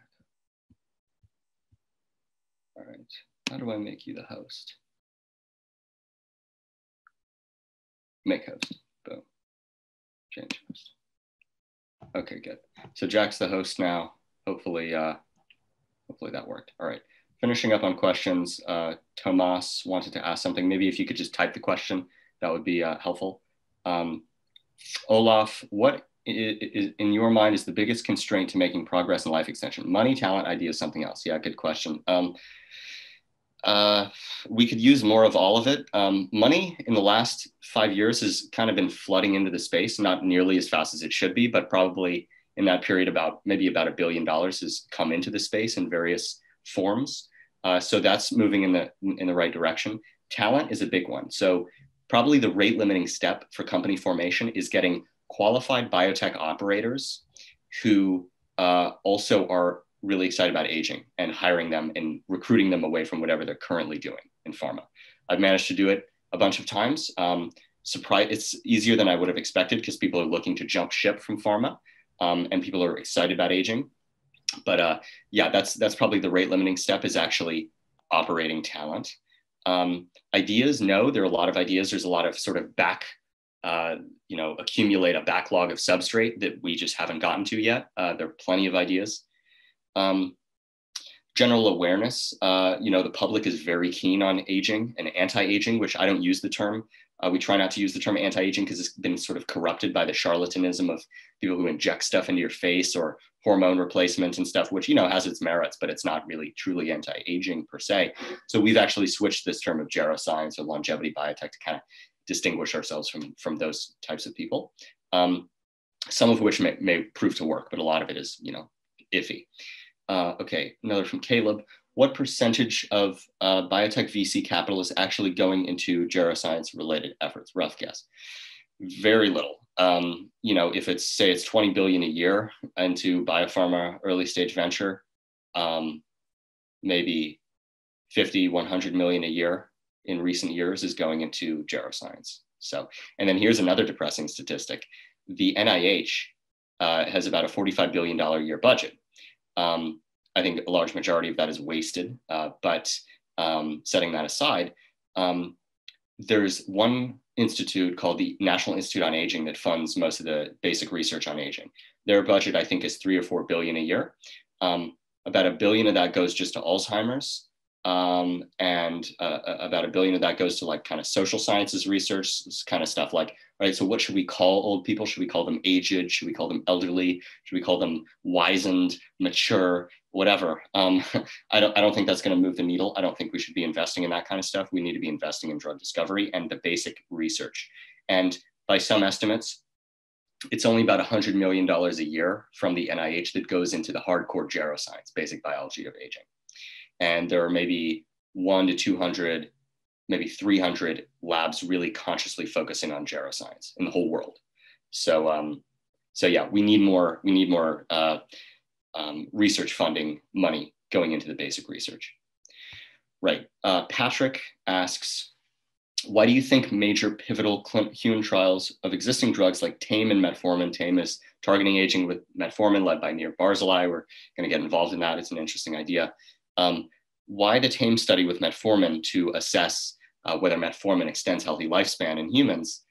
All right. How do I make you the host? Make host. Boom. Change host. Okay, good. So Jack's the host now. Hopefully, hopefully that worked. All right. Finishing up on questions, Tomas wanted to ask something. Maybe if you could just type the question, that would be helpful. Olaf, what is, in your mind, is the biggest constraint to making progress in life extension? Money, talent, ideas, something else? Yeah, good question. We could use more of all of it. Money in the last 5 years has kind of been flooding into the space, not nearly as fast as it should be, but probably in that period, about maybe about $1 billion has come into the space in various forms. So that's moving in the right direction. Talent is a big one. So probably the rate limiting step for company formation is getting qualified biotech operators who also are really excited about aging and hiring them and recruiting them away from whatever they're currently doing in pharma. I've managed to do it a bunch of times. It's easier than I would have expected because people are looking to jump ship from pharma and people are excited about aging. But yeah, that's probably the rate limiting step is actually operating talent. Ideas, no, there are a lot of ideas. There's a lot of sort of accumulate a backlog of substrate that we just haven't gotten to yet. There are plenty of ideas. General awareness, the public is very keen on aging and anti-aging, which I don't use the term. We try not to use the term anti-aging because it's been sort of corrupted by the charlatanism of people who inject stuff into your face or hormone replacement and stuff, which, you know, has its merits, but it's not really truly anti-aging per se. So we've actually switched this term of geroscience or longevity biotech to kind of distinguish ourselves from those types of people. Some of which may prove to work, but a lot of it is, you know, iffy. Okay, another from Caleb. What percentage of biotech VC capital is actually going into geroscience related efforts? Rough guess. Very little. If it's, say it's 20 billion a year into biopharma early stage venture, maybe 50, 100 million a year in recent years is going into geroscience. So, and then here's another depressing statistic. The NIH has about a $45 billion a year budget. I think a large majority of that is wasted, but setting that aside, there's one institute called the National Institute on Aging that funds most of the basic research on aging. Their budget, I think, is $3 or $4 billion a year. About $1 billion of that goes just to Alzheimer's, and about $1 billion of that goes to like kind of social sciences research, this kind of stuff like, all right, so what should we call old people? Should we call them aged? Should we call them elderly? Should we call them wizened, mature, whatever? I don't think that's going to move the needle. I don't think we should be investing in that kind of stuff. We need to be investing in drug discovery and the basic research. And by some estimates, it's only about $100 million a year from the NIH that goes into the hardcore geroscience, basic biology of aging. And there are maybe 100 to 200, maybe 300 labs really consciously focusing on geroscience in the whole world. So yeah, we need more research funding money going into the basic research. Right. Patrick asks, why do you think major pivotal human trials of existing drugs like TAME and metformin, TAME is targeting aging with metformin led by Nir Barzilai. We're going to get involved in that. It's an interesting idea. Why the TAME study with metformin to assess whether metformin extends healthy lifespan in humans?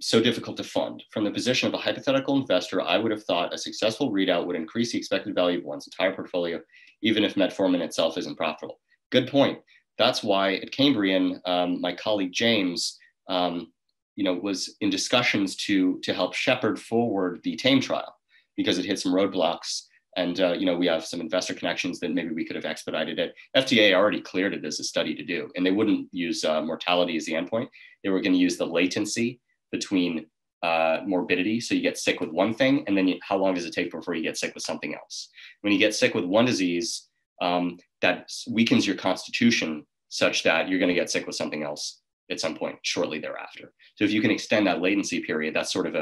So difficult to fund. From the position of a hypothetical investor, I would have thought a successful readout would increase the expected value of one's entire portfolio, even if metformin itself isn't profitable. Good point. That's why at Cambrian, my colleague James, was in discussions to help shepherd forward the TAME trial because it hit some roadblocks. And, we have some investor connections that maybe we could have expedited it. FDA already cleared it as a study to do, and they wouldn't use mortality as the endpoint. They were going to use the latency between morbidity. So you get sick with one thing, and then how long does it take before you get sick with something else? When you get sick with one disease, that weakens your constitution such that you're going to get sick with something else at some point shortly thereafter. So if you can extend that latency period, that's sort of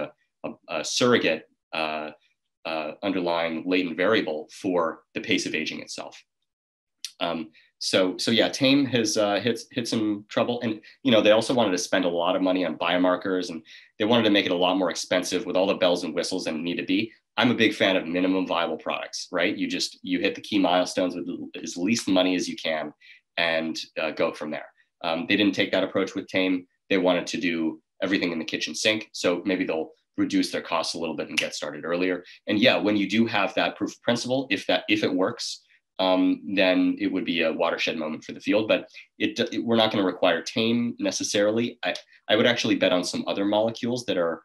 a surrogate underlying latent variable for the pace of aging itself. So yeah, TAME has hit some trouble. And, they also wanted to spend a lot of money on biomarkers, and they wanted to make it a lot more expensive with all the bells and whistles and need to be. I'm a big fan of minimum viable products, right? You hit the key milestones with as least money as you can and go from there. They didn't take that approach with TAME. They wanted to do everything in the kitchen sink. So maybe they'll reduce their costs a little bit and get started earlier. And yeah, when you do have that proof of principle, if it works, then it would be a watershed moment for the field, but we're not going to require TAME necessarily. I would actually bet on some other molecules that are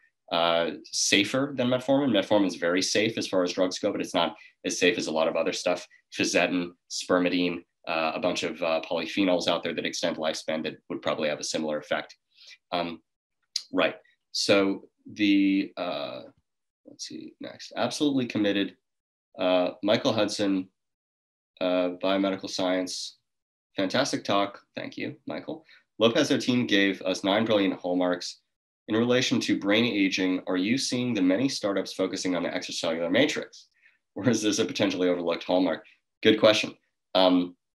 safer than metformin. Metformin is very safe as far as drugs go, but it's not as safe as a lot of other stuff. Fisetin, spermidine, a bunch of polyphenols out there that extend lifespan that would probably have a similar effect. Right. So the, let's see next, absolutely committed, Michael Hudson, biomedical science, fantastic talk. Thank you, Michael. Lopez, our team gave us 9 brilliant hallmarks. In relation to brain aging, are you seeing the many startups focusing on the extracellular matrix, or is this a potentially overlooked hallmark? Good question.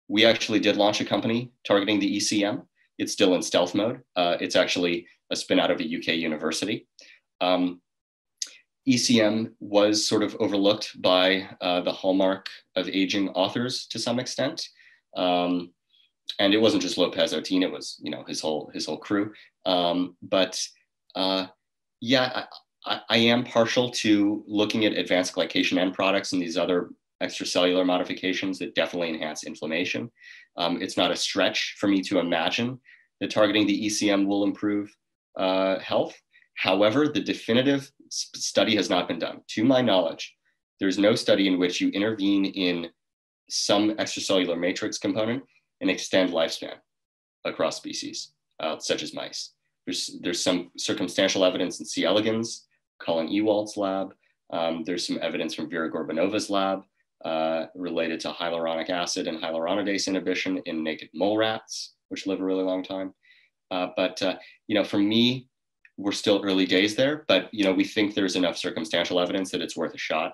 We actually did launch a company targeting the ECM. It's still in stealth mode. It's actually a spin out of a UK university. ECM was sort of overlooked by the hallmark of aging authors to some extent. And it wasn't just Lopez Otin, it was, his whole crew. I am partial to looking at advanced glycation end products and these other extracellular modifications that definitely enhance inflammation. It's not a stretch for me to imagine that targeting the ECM will improve health. However, the definitive study has not been done. To my knowledge, there's no study in which you intervene in some extracellular matrix component and extend lifespan across species, such as mice. There's some circumstantial evidence in C. elegans, Colin Ewald's lab. There's some evidence from Vera Gorbanova's lab related to hyaluronic acid and hyaluronidase inhibition in naked mole rats, which live a really long time. For me, we're still early days there, but we think there's enough circumstantial evidence that it's worth a shot.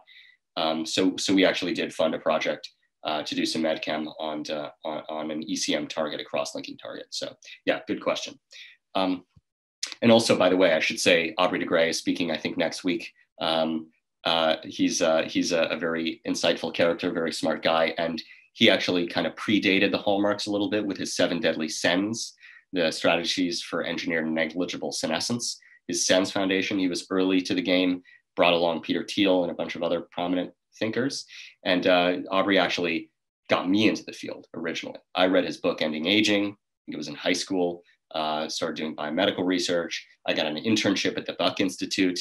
So we actually did fund a project to do some medchem on an ECM target, a cross-linking target. So yeah, good question. And also, by the way, I should say Aubrey de Grey is speaking, I think, next week. He's a very insightful character, very smart guy, and he actually kind of predated the hallmarks a little bit with his 7 deadly sins, the strategies for engineered negligible senescence, his SENS Foundation. He was early to the game, brought along Peter Thiel and a bunch of other prominent thinkers. And Aubrey actually got me into the field originally. I read his book, Ending Aging. I think it was in high school. Started doing biomedical research. I got an internship at the Buck Institute,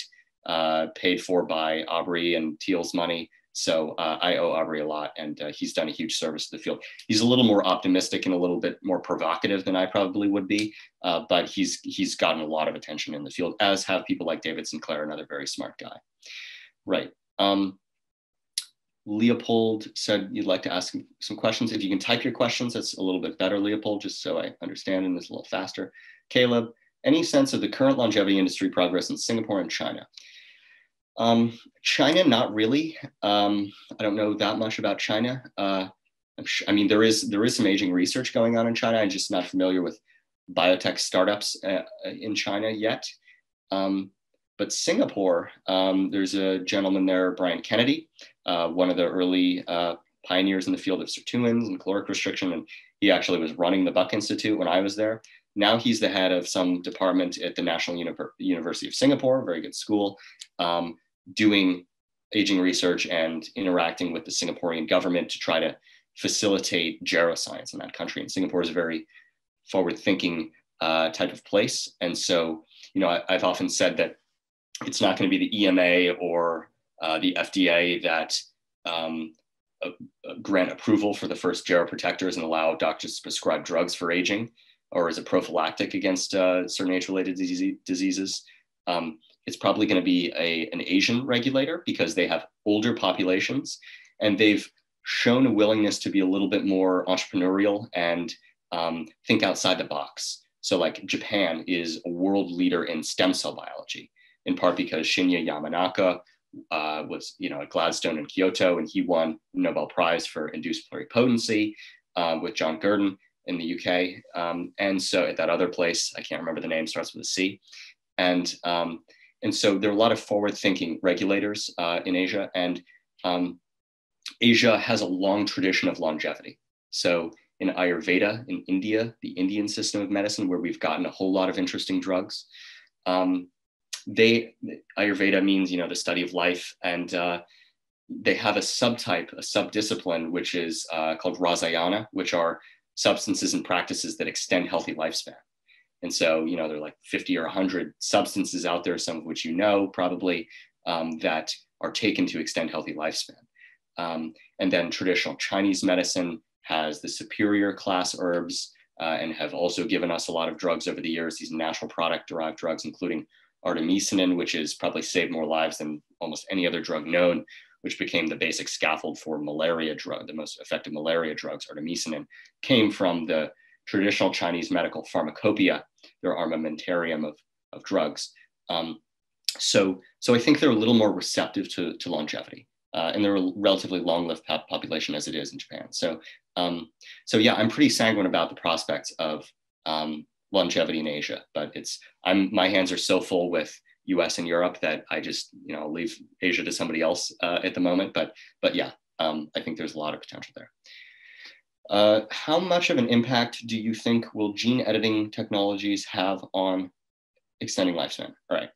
paid for by Aubrey and Thiel's money. So I owe Aubrey a lot, and he's done a huge service to the field. He's a little more optimistic and a little bit more provocative than I probably would be, but he's gotten a lot of attention in the field, as have people like David Sinclair, another very smart guy. Right. Leopold said you'd like to ask some questions. If you can type your questions, that's a little bit better, Leopold, just so I understand and it's a little faster. Caleb, any sense of the current longevity industry progress in Singapore and China? China, not really. I don't know that much about China. There is some aging research going on in China. I'm just not familiar with biotech startups in China yet. But Singapore, there's a gentleman there, Brian Kennedy, one of the early pioneers in the field of sirtuins and caloric restriction. And he actually was running the Buck Institute when I was there. Now he's the head of some department at the National University of Singapore, very good school, doing aging research and interacting with the Singaporean government to try to facilitate geroscience in that country. And Singapore is a very forward-thinking type of place. And so, you know, I've often said that it's not going to be the EMA or the FDA that grant approval for the first geroprotectors and allow doctors to prescribe drugs for aging or as a prophylactic against certain age-related diseases. It's probably going to be an Asian regulator because they have older populations and they've shown a willingness to be a little bit more entrepreneurial and think outside the box. So like Japan is a world leader in stem cell biology, in part because Shinya Yamanaka was, you know, at Gladstone in Kyoto, and he won the Nobel Prize for induced pluripotency with John Gurdon in the UK. And so at that other place, I can't remember the name, starts with a C. And so there are a lot of forward-thinking regulators in Asia, and Asia has a long tradition of longevity. So in Ayurveda, in India, the Indian system of medicine, where we've gotten a whole lot of interesting drugs, Ayurveda means, you know, the study of life, and they have a subtype, a subdiscipline, which is called Rasayana, which are substances and practices that extend healthy lifespan. And so, you know, there are like 50 or 100 substances out there, some of which, you know, probably that are taken to extend healthy lifespan. And then traditional Chinese medicine has the superior class herbs and have also given us a lot of drugs over the years, these natural product derived drugs, including artemisinin, which has probably saved more lives than almost any other drug known, which became the basic scaffold for malaria drug. The most effective malaria drugs, artemisinin, came from the traditional Chinese medical pharmacopoeia, their armamentarium of drugs. So I think they're a little more receptive to longevity, and they're a relatively long-lived population as it is in Japan. So yeah, I'm pretty sanguine about the prospects of longevity in Asia, but my hands are so full with U.S. and Europe that I just, you know, leave Asia to somebody else at the moment. But yeah, I think there's a lot of potential there. How much of an impact do you think will gene editing technologies have on extending lifespan? All right,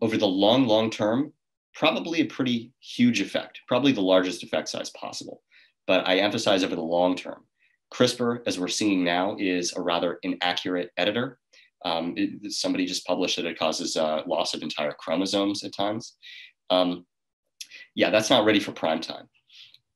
over the long term, probably a pretty huge effect, probably the largest effect size possible. But I emphasize over the long term. CRISPR, as we're seeing now, is a rather inaccurate editor. Somebody just published that it causes loss of entire chromosomes at times. Yeah, that's not ready for prime time.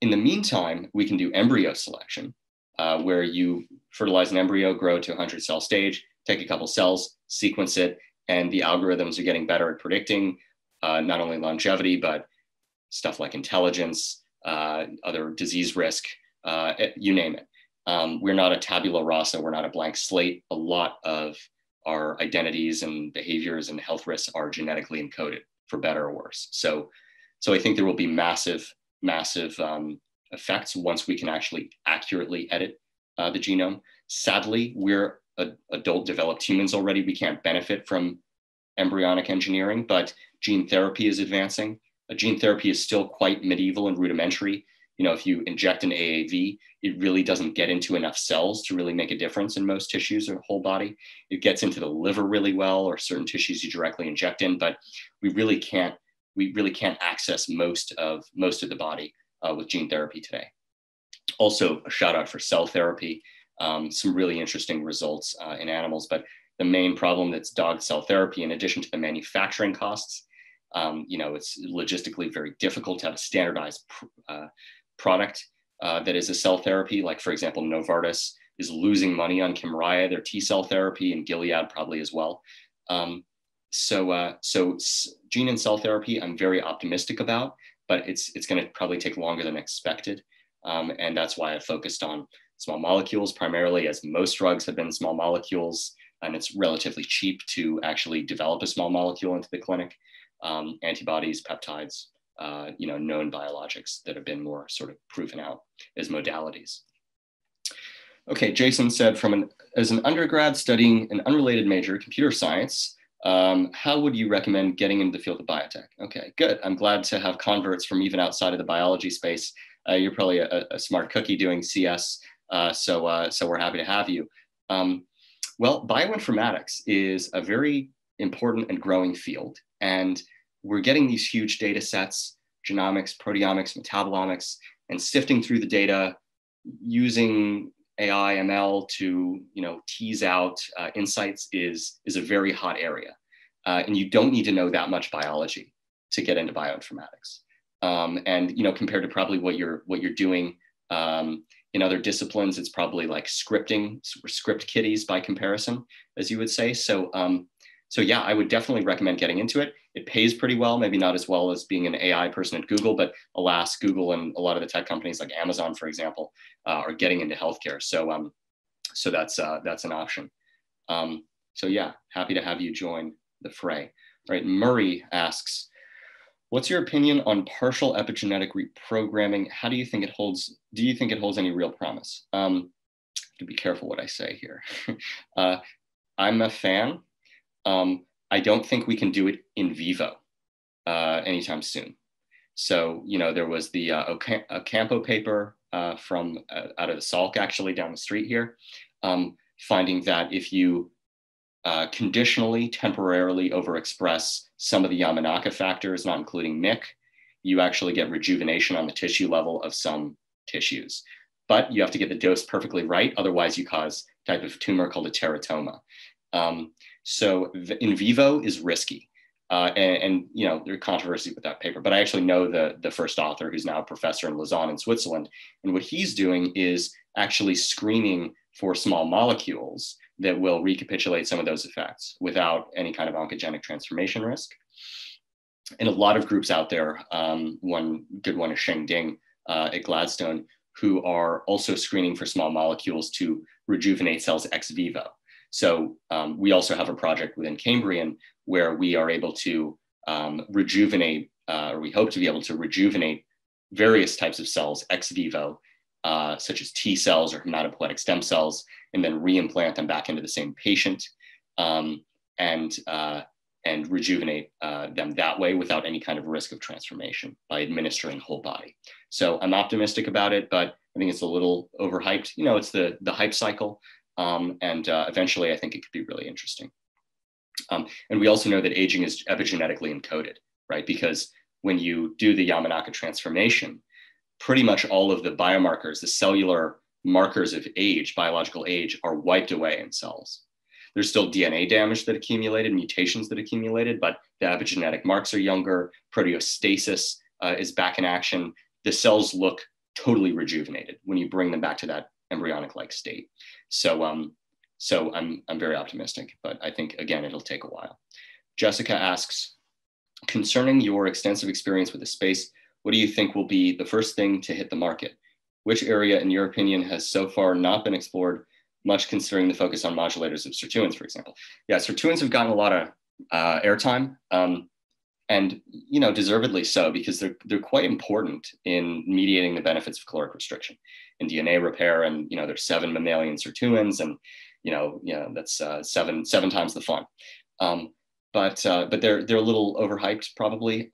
In the meantime, we can do embryo selection, where you fertilize an embryo, grow to a 100-cell stage, take a couple cells, sequence it, and the algorithms are getting better at predicting not only longevity, but stuff like intelligence, other disease risk, you name it. We're not a tabula rasa, we're not a blank slate. A lot of our identities and behaviors and health risks are genetically encoded, for better or worse. So I think there will be massive effects once we can actually accurately edit the genome. Sadly, we're adult developed humans already. We can't benefit from embryonic engineering, but gene therapy is advancing. Gene therapy is still quite medieval and rudimentary. You know, if you inject an AAV, it really doesn't get into enough cells to really make a difference in most tissues or whole body. It gets into the liver really well, or certain tissues you directly inject in, but we really can't access most of the body with gene therapy today. Also, a shout out for cell therapy, some really interesting results in animals, but the main problem that's dogged cell therapy, in addition to the manufacturing costs, you know, it's logistically very difficult to have a standardized product that is a cell therapy. Like, for example, Novartis is losing money on Kymriah, their T-cell therapy, and Gilead probably as well. So gene and cell therapy, I'm very optimistic about, but it's going to probably take longer than expected. And that's why I focused on small molecules primarily, as most drugs have been small molecules, and it's relatively cheap to actually develop a small molecule into the clinic. Antibodies, peptides, you know, known biologics that have been more sort of proven out as modalities. Okay, Jason said, as an undergrad studying an unrelated major, computer science, How would you recommend getting into the field of biotech? Okay, good. I'm glad to have converts from even outside of the biology space. You're probably a smart cookie doing CS, so we're happy to have you. Well, bioinformatics is a very important and growing field, and we're getting these huge data sets, genomics, proteomics, metabolomics, and sifting through the data using AI, ML to tease out insights is a very hot area. And you don't need to know that much biology to get into bioinformatics. And compared to probably what you're doing in other disciplines, it's probably like scripting, or script kiddies by comparison, as you would say. So, so yeah, I would definitely recommend getting into it. It pays pretty well, maybe not as well as being an AI person at Google, but alas, Google and a lot of the tech companies like Amazon, for example, are getting into healthcare. So, so that's an option. So yeah, happy to have you join the fray. All right, Murray asks, what's your opinion on partial epigenetic reprogramming? How do you think it holds? Do you think it holds any real promise? To be careful what I say here. I'm a fan. I don't think we can do it in vivo anytime soon. So, there was the Ocampo paper from out of the Salk, actually, down the street here, finding that if you conditionally, temporarily overexpress some of the Yamanaka factors, not including MYC, you actually get rejuvenation on the tissue level of some tissues. But you have to get the dose perfectly right. Otherwise, you cause a type of tumor called a teratoma. So the in vivo is risky. And there's controversy with that paper. But I actually know the first author, who's now a professor in Lausanne in Switzerland. And what he's doing is actually screening for small molecules that will recapitulate some of those effects without any kind of oncogenic transformation risk. And a lot of groups out there, one good one is Sheng Ding at Gladstone, who are also screening for small molecules to rejuvenate cells ex vivo. So we also have a project within Cambrian where we are able to rejuvenate, or we hope to be able to rejuvenate various types of cells ex vivo, such as T cells or hematopoietic stem cells, and then reimplant them back into the same patient and rejuvenate them that way without any kind of risk of transformation by administering whole body. So I'm optimistic about it, but I think it's a little overhyped. It's the hype cycle, and eventually I think it could be really interesting. And we also know that aging is epigenetically encoded, right? Because when you do the Yamanaka transformation, pretty much all of the biomarkers, the cellular markers of age, biological age, are wiped away in cells. There's still DNA damage that accumulated, mutations that accumulated, but the epigenetic marks are younger, proteostasis is back in action. The cells look totally rejuvenated when you bring them back to that embryonic-like state. So, so I'm very optimistic, but I think, again, it'll take a while. Jessica asks, concerning your extensive experience with the space, what do you think will be the first thing to hit the market? Which area, in your opinion, has so far not been explored much, considering the focus on modulators of sirtuins, for example? Yeah, sirtuins have gotten a lot of airtime, and deservedly so, because they're quite important in mediating the benefits of caloric restriction and DNA repair. And there's 7 mammalian sirtuins, and that's seven times the fun. But they're a little overhyped, probably.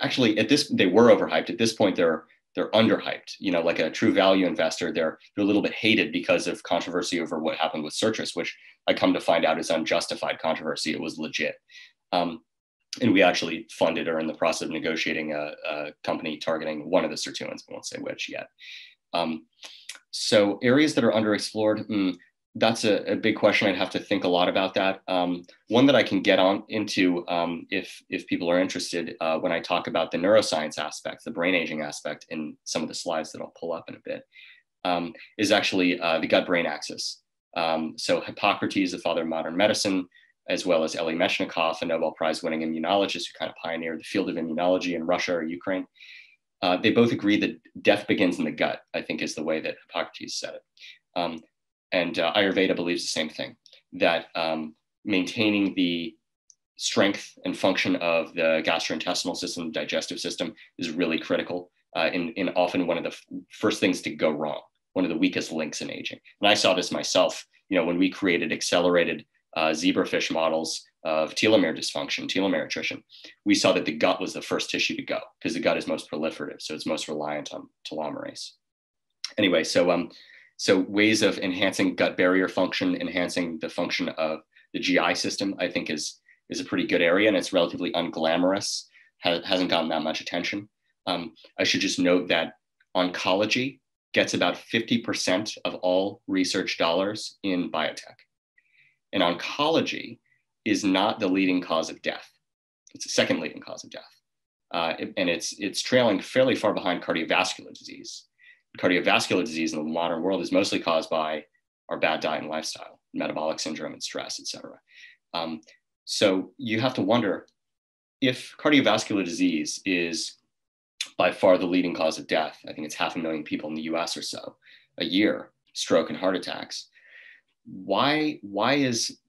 Actually, they were overhyped. At this point, they're underhyped. Like a true value investor, they're a little bit hated because of controversy over what happened with Certrus, which I come to find out is unjustified controversy. It was legit, and we actually funded or in the process of negotiating a company targeting one of the sirtuins. I won't say which yet. So areas that are underexplored. That's a big question. I'd have to think a lot about that. One that I can get on into if people are interested when I talk about the neuroscience aspect, the brain aging aspect in some of the slides that I'll pull up in a bit, is actually the gut-brain axis. So Hippocrates, the father of modern medicine, as well as Elie Metchnikoff, a Nobel Prize winning immunologist who kind of pioneered the field of immunology in Russia or Ukraine. They both agree that death begins in the gut, I think is the way that Hippocrates said it. And Ayurveda believes the same thing, that maintaining the strength and function of the gastrointestinal system, digestive system, is really critical in often one of the first things to go wrong, one of the weakest links in aging. And I saw this myself, when we created accelerated zebrafish models of telomere dysfunction, telomere attrition, we saw that the gut was the first tissue to go because the gut is most proliferative. So it's most reliant on telomerase. Anyway, so ways of enhancing gut barrier function, enhancing the function of the GI system, I think is a pretty good area, and it's relatively unglamorous, hasn't gotten that much attention. I should just note that oncology gets about 50% of all research dollars in biotech. And oncology is not the leading cause of death. It's the second leading cause of death. And it's trailing fairly far behind cardiovascular disease. Cardiovascular disease in the modern world is mostly caused by our bad diet and lifestyle, metabolic syndrome and stress, et cetera. So you have to wonder if cardiovascular disease is by far the leading cause of death. I think it's 500,000 people in the US or so a year, stroke and heart attacks. Why isn't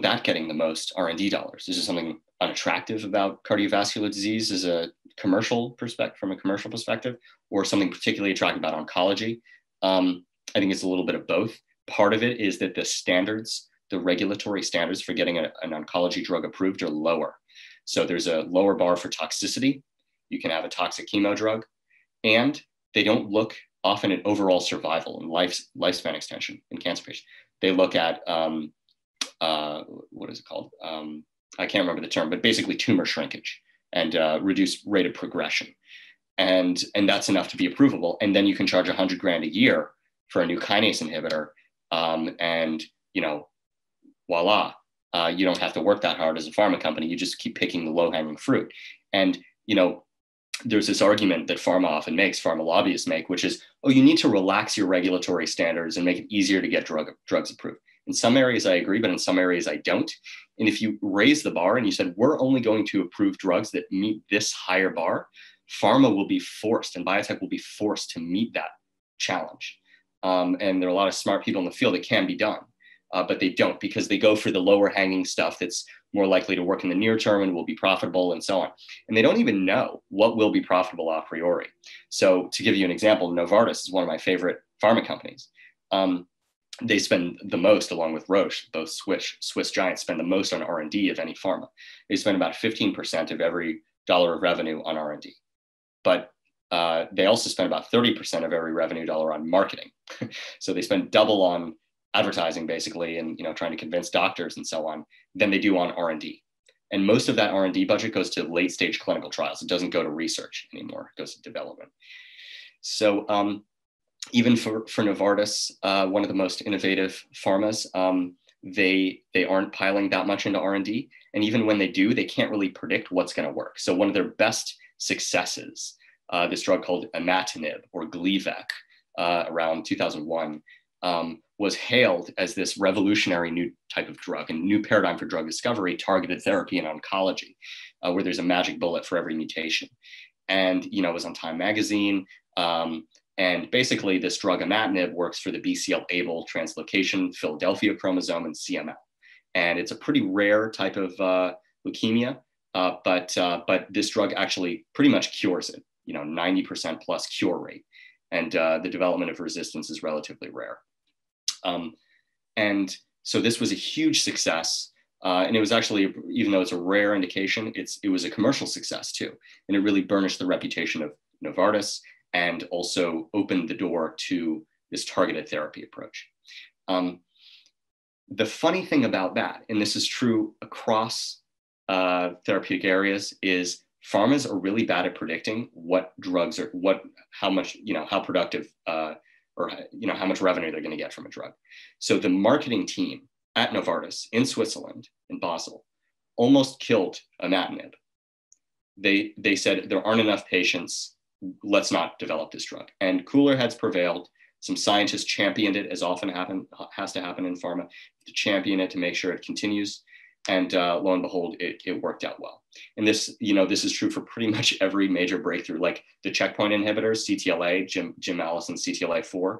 that getting the most R&D dollars? Is there something unattractive about cardiovascular disease as a commercial perspective, from a commercial perspective, or something particularly attractive about oncology? I think it's a little bit of both. Part of it is that the standards, the regulatory standards for getting an oncology drug approved are lower. So there's a lower bar for toxicity. You can have a toxic chemo drug, and they don't look often at overall survival and lifespan extension in cancer patients. They look at, what is it called? I can't remember the term, but basically tumor shrinkage and reduced rate of progression. And that's enough to be approvable. And then you can charge $100,000 a year for a new kinase inhibitor. And, you know, voila, you don't have to work that hard as a pharma company. You just keep picking the low-hanging fruit. And, you know, there's this argument that pharma often makes, pharma lobbyists make, which is, oh, you need to relax your regulatory standards and make it easier to get drugs approved. In some areas I agree, but in some areas I don't. And if you raise the bar and you said, we're only going to approve drugs that meet this higher bar, pharma will be forced, and biotech will be forced to meet that challenge. And there are a lot of smart people in the field that can be done, but they don't, because they go for the lower hanging stuff that's more likely to work in the near term and will be profitable and so on. And they don't even know what will be profitable a priori. So to give you an example, Novartis is one of my favorite pharma companies. They spend the most, along with Roche, both Swiss giants, spend the most on R&D of any pharma. They spend about 15% of every dollar of revenue on R&D. But they also spend about 30% of every revenue dollar on marketing. So they spend double on advertising, basically, and, you know, trying to convince doctors and so on, than they do on R&D. And most of that R&D budget goes to late stage clinical trials. It doesn't go to research anymore. It goes to development. So even for Novartis, one of the most innovative pharmas, they aren't piling that much into R&D. And even when they do, they can't really predict what's going to work. So one of their best successes, this drug called imatinib or Gleevec, around 2001, was hailed as this revolutionary new type of drug and new paradigm for drug discovery, targeted therapy and oncology, where there's a magic bullet for every mutation. And, you know, it was on Time magazine. And basically this drug imatinib works for the BCL-ABL translocation, Philadelphia chromosome, and CML. And it's a pretty rare type of leukemia, but this drug actually pretty much cures it, you know, 90% plus cure rate. And the development of resistance is relatively rare. And so this was a huge success. And it was actually, even though it's a rare indication, it was a commercial success too. And it really burnished the reputation of Novartis and also opened the door to this targeted therapy approach. The funny thing about that, and this is true across therapeutic areas, is pharmas are really bad at predicting what drugs are, how much, you know, how productive, or, you know, how much revenue they're going to get from a drug. So the marketing team at Novartis in Switzerland, in Basel, almost killed imatinib. They said, there aren't enough patients, let's not develop this drug. And cooler heads prevailed. Some scientists championed it, as often has to happen in pharma, to champion it, to make sure it continues. And lo and behold, it worked out well. And this, you know, this is true for pretty much every major breakthrough, like the checkpoint inhibitors, CTLA, Jim Allison's CTLA-4.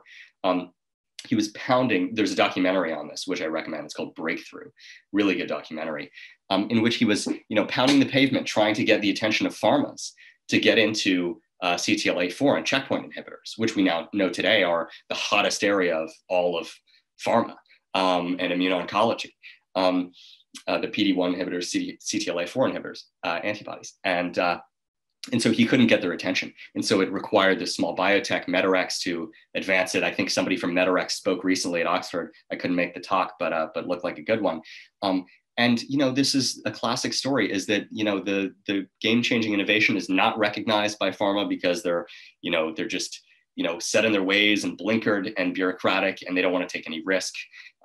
He was pounding, there's a documentary on this, which I recommend. It's called Breakthrough, really good documentary, in which he was, you know, pounding the pavement, trying to get the attention of pharmas to get into CTLA-4 and checkpoint inhibitors, which we now know today are the hottest area of all of pharma and immuno-oncology. the PD-1 inhibitors, CTLA-4 inhibitors, antibodies. And so he couldn't get their attention. And so it required this small biotech, Medarex, to advance it. I think somebody from Medarex spoke recently at Oxford. I couldn't make the talk, but looked like a good one. And, you know, this is a classic story, is that, you know, the game-changing innovation is not recognized by pharma because they're just, you know, set in their ways and blinkered and bureaucratic, and they don't want to take any risk.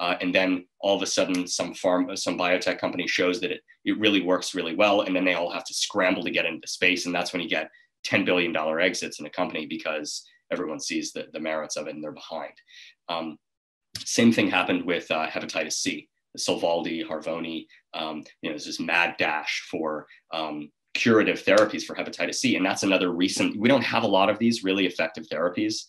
And then all of a sudden some biotech company shows that it really works really well. And then they all have to scramble to get into space. And that's when you get $10 billion exits in a company because everyone sees the merits of it and they're behind. Same thing happened with hepatitis C, the Sovaldi, Harvoni, you know, there's this mad dash for curative therapies for hepatitis C. And that's another recent, we don't have a lot of these really effective therapies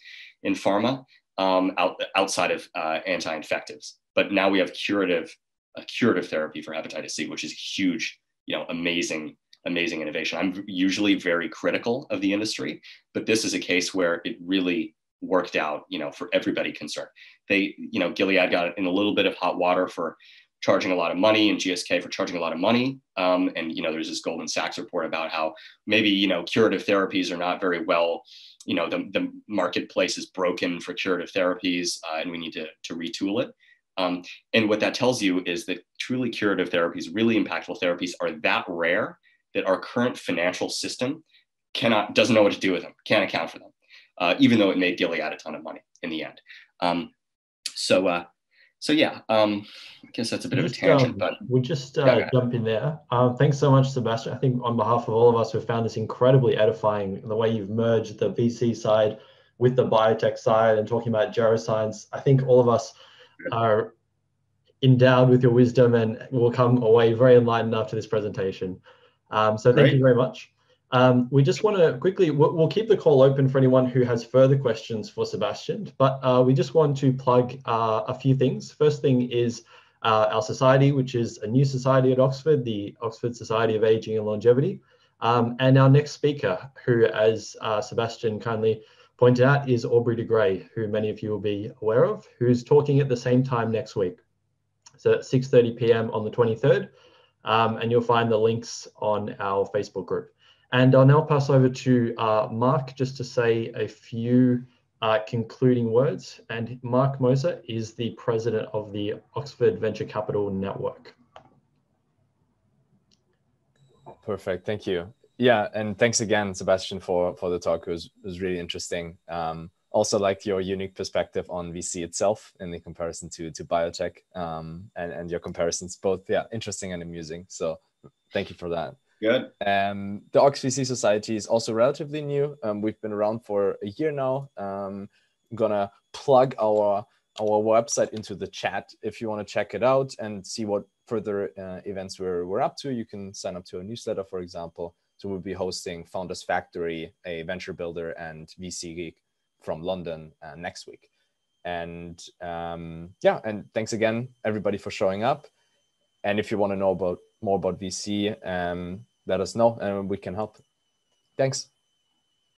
in pharma outside of anti-infectives. But now we have a curative therapy for hepatitis C, which is huge, you know, amazing innovation. I'm usually very critical of the industry, but this is a case where it really worked out, you know, for everybody concerned. They, you know, Gilead got in a little bit of hot water for charging a lot of money, and GSK for charging a lot of money. And, you know, there's this Goldman Sachs report about how maybe, you know, curative therapies are not very well, you know, the marketplace is broken for curative therapies, and we need to retool it. And what that tells you is that truly curative therapies, really impactful therapies, are that rare that our current financial system doesn't know what to do with them, can't account for them, even though it made Gilead a ton of money in the end. So yeah, I guess that's a bit of a tangent, but we'll just jump in there. Thanks so much, Sebastian. I think on behalf of all of us, we've found this incredibly edifying, the way you've merged the VC side with the biotech side and talking about geroscience. I think all of us are endowed with your wisdom and will come away very enlightened after this presentation. So thank you very much. We just want to quickly, we'll keep the call open for anyone who has further questions for Sebastian, but we just want to plug a few things. First thing is our society, which is a new society at Oxford, the Oxford Society of Aging and Longevity. And our next speaker, who, as Sebastian kindly pointed out, is Aubrey de Grey, who many of you will be aware of, who's talking at the same time next week. So at 6:30 p.m. on the 23rd, and you'll find the links on our Facebook group. And I'll now pass over to Mark just to say a few concluding words. And Mark Moser is the president of the Oxford Venture Capital Network. Perfect, thank you. Yeah, and thanks again, Sebastian, for the talk. It was really interesting. Also like your unique perspective on VC itself in the comparison to biotech, and your comparisons, both interesting and amusing. So thank you for that. Good. The OxVC Society is also relatively new. We've been around for a year now. I'm gonna plug our website into the chat if you want to check it out and see what further events we're up to. You can sign up to a newsletter, for example. So we'll be hosting Founders Factory, a venture builder and VC geek from London next week. And and thanks again, everybody, for showing up. And if you want to know more about VC, let us know and we can help. Thanks.